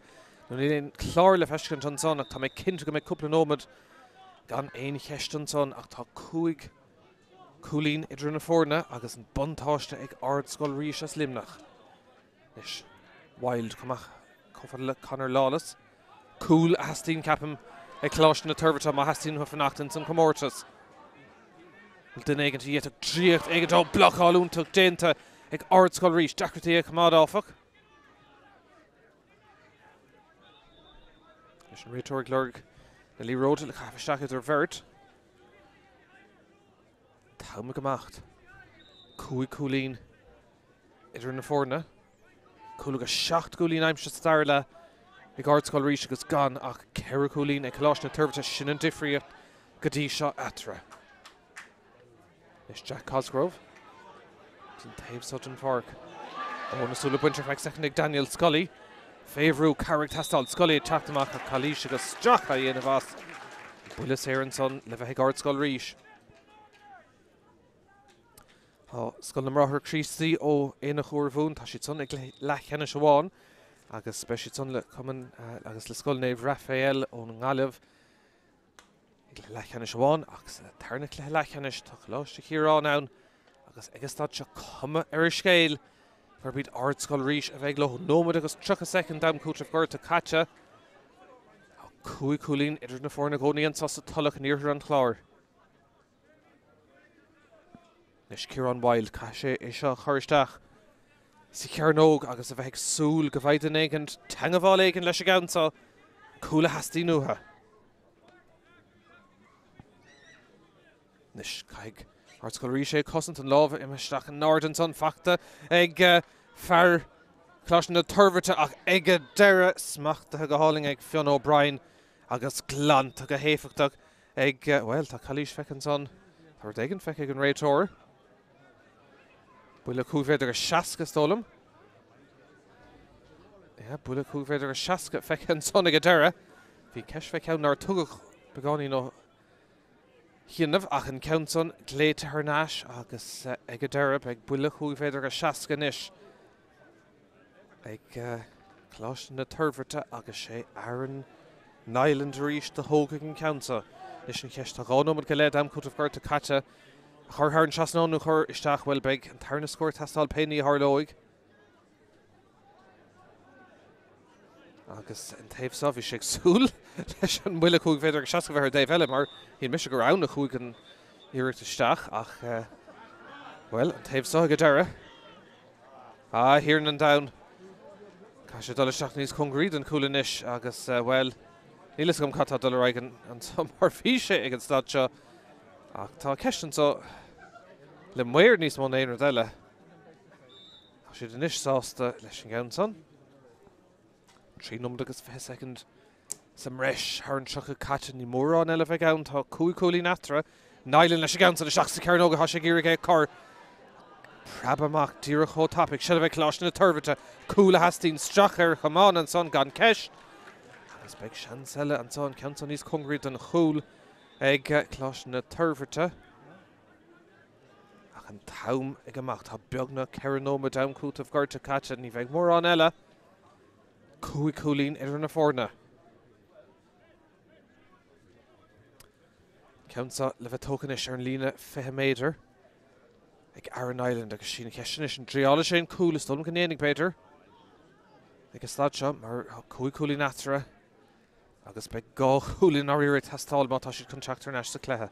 Nilain Clarla Feshkinton son, Octame Kintugam at Couplin Omid, Gan Ain Heshton son, Octa Cuig, Coulin Idrina Forna, Agus and Buntoshta Egg Ard Skull Rishas Limnach. Nish Wild Comach, Coffin Connor Lawless, Cool Astin Capim. A clash in the Turvata Mahastin Huffenachtin and Comortus. Denegan to yet a Driat Egato block all until Denta, a Ardskol reach, Dakratia Kamadofok. Rhetoric Lurg, the Lee Road, the Kafashak is revert. Taumagamacht, Cui Coulin, Idrin Forna, Kuluga Shacht Coulin, I'm Shastarla. The Ardskol reach is gone. Ach Kerakulin, a Kalashna Turvata Shinandifria, Gadisha Atra. It's Jack Cosgrove. It's in Tave Sutton Park. Onasulub Winterfax, second Daniel Scully. Favru Carrick Tastal Scully, Tatamach, Kalisha, Straka Yenavas. Willis Aronson, Levahig Ardskol reach. Oh, Scullamraher Creasy, O Enachurvun, Tashitson, Lachenish Agus Speciton le Common Agus Lescolnave Raphael on Ngalev Lachanish one, Agus Tarnic Lachanish, Toklosh here on down, Agus Egastach Coma Erishgale, Verbeat Ardskol Reach, Aveglo, Nomad Agus Chuck a second down coach of Gorta Kacha, Cui Coulin, Idrina Fornagoni and Sosa Tulloch near her on Clor. Nishkiron Wild, Kashe, Isha, Horishtach. Sicarnog, Agus of Hex Soul, Gavaideneg, and Tangavalek and Leshigansa, Kula Hastinuha. Nishkaig, Article Risha, Cossant and Love, Imashtak and Norden, Son Fakta, Egg Far, Clashna Turvata, Egg Dera, Smacht the Hagaholing, Egg Fionn O'Brien, Agus Glan, Tuga Hefuk, Egg, well, Takalish Fekinson, Thordegan Fekig and Raytor. Bulla Kuveder Shaska stole him. Yeah, Bulla Kuveder Shaska Fekan Sonagadera. Vikesh Fekan Nartuguk Begonino Hinov Achen Counson Glate Hernash Agus Egadera Beg Bulla Kuveder Shaska Nish. Beg Klosh Naturvata Agashe Aaron Nyland reached the Hogan Council. Nishin Kesh Tagonom and Galedam could have got to Kata. Her Harn Chasnon and her Ishtach Welbeg and Tarna score Tastal Penny Harloig. Agus and Dave Savishek Soul, Leshan Willakug Vedder Shaskover Dave Elmer, he missed around the Hug and Eric Stach. Ach, well, and Dave Sagadera. Ah, here and down. Kasha Dolashachni's Kungreed and Kulinish, Agus, well, Niliskum Kata Dolarigan and some Harfisha against Dacha. Ach, tá question so le muir níos mó naon rodella. She did nish sásta leis an gaunson. Three numdagus for a second. Some resh her and chuck a catch in the moor on elephant gown to Cui Coulin natra. Nylon leis an gaunson the shocks to Carnoga hashagirige car. Prabamach diracho topic shelve clash in the turvata. Coola Hastin stracher Haman and son gan kesh. As big chancella and son gaunson is hungry than cool. Egg Kloshna Turvata. ach an taum ag amach tá beagna cearanóma damcút a bhgarta caite ní bheith mór an eile cúig cúlín ar na fórna. Ceamsa le bheith tócanis ar an lína feheméidir ag Aran Island agus sin ceisinis an tríála sé an cúlas dulm gan éananig beidir agus láid seo mar cúig cúlín atara agus beidh gá cúlín áirí tastáil má tá siad contractar an eiste cléthe.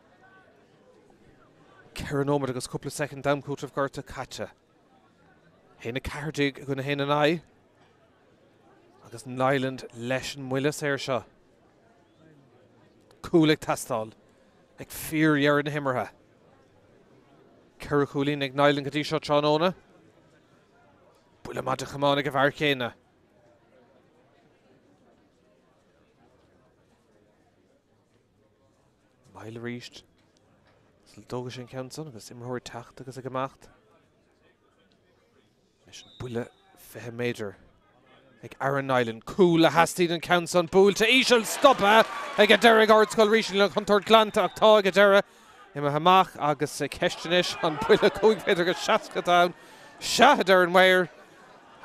Cearanómar agus cúpla second damcút a bhgarta caite. Héna cairdig gona héna nai agus an Island leis an muilas éir seo. Cúlaigh tastáil ag fear dhearann himmartha. Ceir cúlín ag Nailan go dtí seo tránóna. Bula mad a chamána go bhar céna. Maile ríist. Sil dógus sin Council agus imthir tacht agus ag amacht. Leis an bula feheméidir ag Aran Island. Cúla hastíad an Council búil tá íseal stoppa ag a deirg ardscoil ríisiú le chuntúir glanta ach tá ag a deirg Ima hamach agus a ceisteanis an bula cúig féidir go seascatáin seahadir an mhair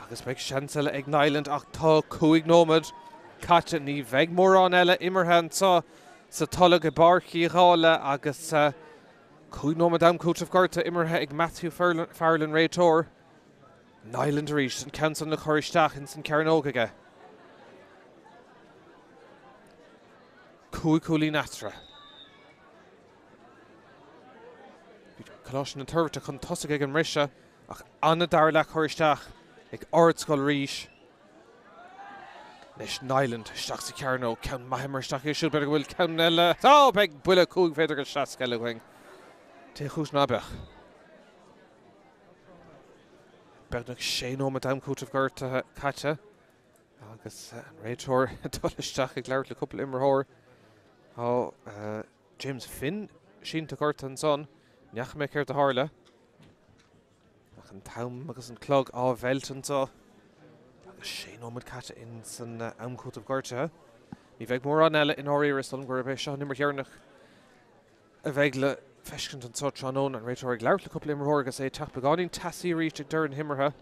agus beidh seansal ag Nailand ach tá cúig nómad caite ní bheith mór an eile imirthe sa sa tuladh go barcaí ghála agus cúig nómad amcúit a bhgarta imirthe ag Matthew Farlan réitóir Nailand arís san Council na choir isteach in san Cearanógaige cúig cúlín atara. Colossin and Turvita can toss again and Risha, ach Anna Darlach Horistach, ag Ordskull Rish. Nish Nyland, Stachsi Carno, Count Mahimer Stachis, should better will Count Nella. Oh, big Bulla Coog Federal Shaskelling. Tehus Nabach. Bernach Shano, Madame Coot of Gerta Kacha. August and Raytor, Dolistach, a clerical couple Immerhor. Oh, James Finn, Sheen to Gertan's son. Neach me ceart a tharla ach an tam agus an clog á bheilt antá agus sé nómad caite in san amcút a bhgarta ní bheith mór an eile in áirí son gur bheith seo nimir chearnach a bheith le feiscint antá tránón an réitóir ag leabhar le cúpla imrthóir agus é tapa gáinín tasaí ríte ag deireann himmartha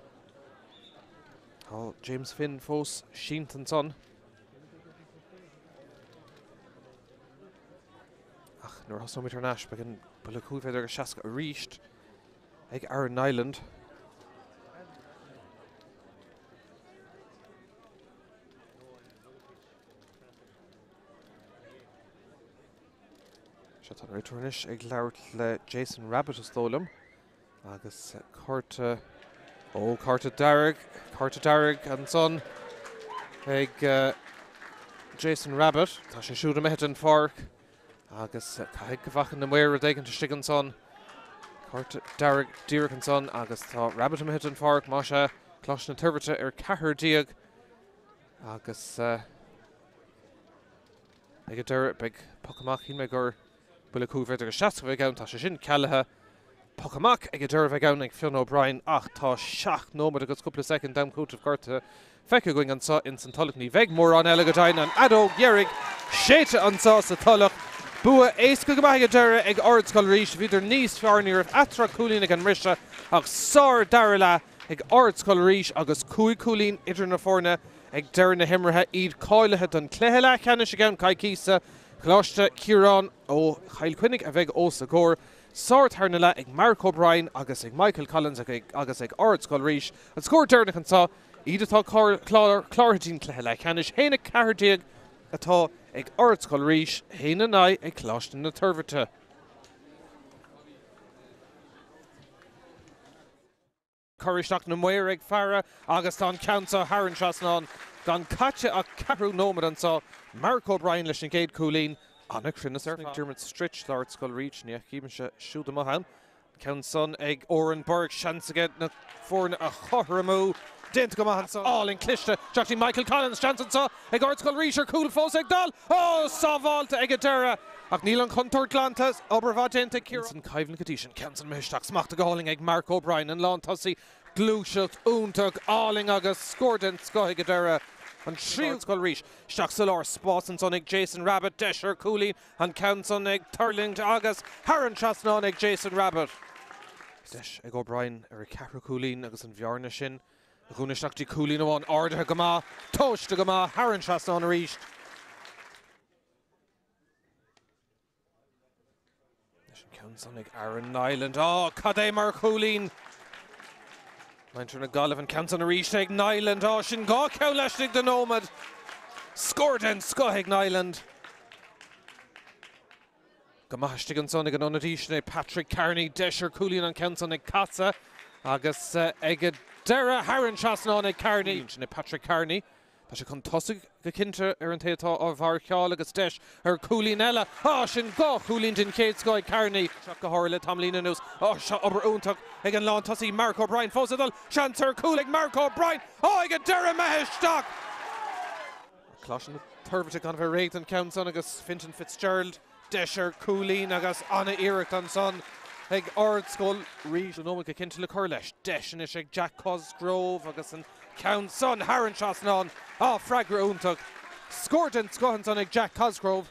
á James Finn fós sínt an son ach nuair thosaí mí tar neis beagán Bula Cúig Féidir go Seasca a ríist ag Aran Island. Seat an réitorinis ag labhairt le Jason Rabbit is dólam agus Carta ó Carta Darragh Carta Darragh an son ag Jason Rabbit tá sé siúd am an fharc. Agus Cahig Gavachan na Muir a Dagan to Stiganson, Carta Darragh Dearkinson, agus Tá Rabbit am Hitton Fark, Masha, Closh na Turvita ar Cahir Diag, agus Ega Darragh big Pocamach in Megur, Bula Cúig Féidir go Seasca Vegan, Tá sé sin Calaha, Pocamach Ega Darragh Vegan ag Fionn O'Brien, ach Tá seach nómad agus cúpla second down cúit of Carta Fecha going an sa in San Tulloch ní bheith mór an eile go dtain an Ado Gherig, séite an sa sa Tulloch. Bua éasca go maithe dara ag Ordscoil Rís, bhíidir níos fearnir of Atra Cúlín ag an Risha, ach sár dara le ag Ordscoil Rís agus cúig Cúlín idir na fórna ag dara na himmartha iad cáilathe don cléthe le cheannis again caicísa, Chláiste Ciarán ó Chail Cuinnig a bheith ósa gór, sár tharna le ag Mark O'Brien agus ag Michael Collins agus ag Ordscoil Rís, an scór dara na an sa, iad atá cláirtín cléthe le cheannis, héna Cahirdiag atá ag Ordscoil Rís, héna nai ag Cloisteann na Tuirvite. Curisteach na Muir ag Fearra, agus tá an Council Haran Trasnán, gan caite ach Cathú Nómad ansá, Mark O'Brien leis an géad cúlín, Anna Crinasar, Dermot Stritch, Ordscoil Rís, ní achíban se siúd am ahan, Council ag Oran Burke, Shansaget na fórna a chotharamú, Dent go ahan sa, all in cliste, Joachim Michael Collins, Shanson sa, ag Ordscoil Rís ar cúl fós ag dal, oh, sa bhálta ag a dara, ach níl an contour glantas, obrava dent ag Ciarán. Council Caivlin Cadísin, Council Mishtak, smacht ag áling ag Mark O'Brien, an lán tasí, glúisilt, úntag, áling agus, scór dent sco ag a dara, an tríl Ordscoil Rís, Stach Salor, Spásan son ag Jason Rabbit, Desher Cooley, an Council ag Turling agus, Haran Trasnán ag Jason Rabbit. Deis ag O'Brien ar a Capra Coolín agus an bhearna sin. Rúnisnachtí Coolín amháin arda gama, tóiste gama, haran seasán a ríist. Deis an Counson ag Aaron Nyland. Oh, Cadé mar Coolín. Maintir na Galibh an Counson a ríist ag Nyland. Oh, sin gá ceú leis ag the Nomad. Scored in Scoth ag Nyland. Gamashtegan son ag an Patrick Carney, Desher Coolín an Counson ag Casa. Agus ag Dara Haran Chasnon ag Carney. Patrick Carney. Tá sé chun tosig go cinnte ar an taitá á bhar cheáil agus Deis ar Coolín eile. Á sin go Coolín den céad Scoth Carney. Seach go háir le Tamlín anús. Á se obair úntaach ag an lán tosaí Mark O'Brien fósadal. Sean ar Cool ag Mark O'Brien. Ó ag Dara Mahisteach. Cláisin turbate gan bheith réit an Counson agus Fintan Fitzgerald. Deisir Coolín agus Anna Éireacht an son ag ard scoil ríis an ómhacha cinnte le cur leis. Deis ag Jack Cosgrove agus an Counson Haran Chasnon á freagra úntaach. Scored in Scoth an son ag Jack Cosgrove.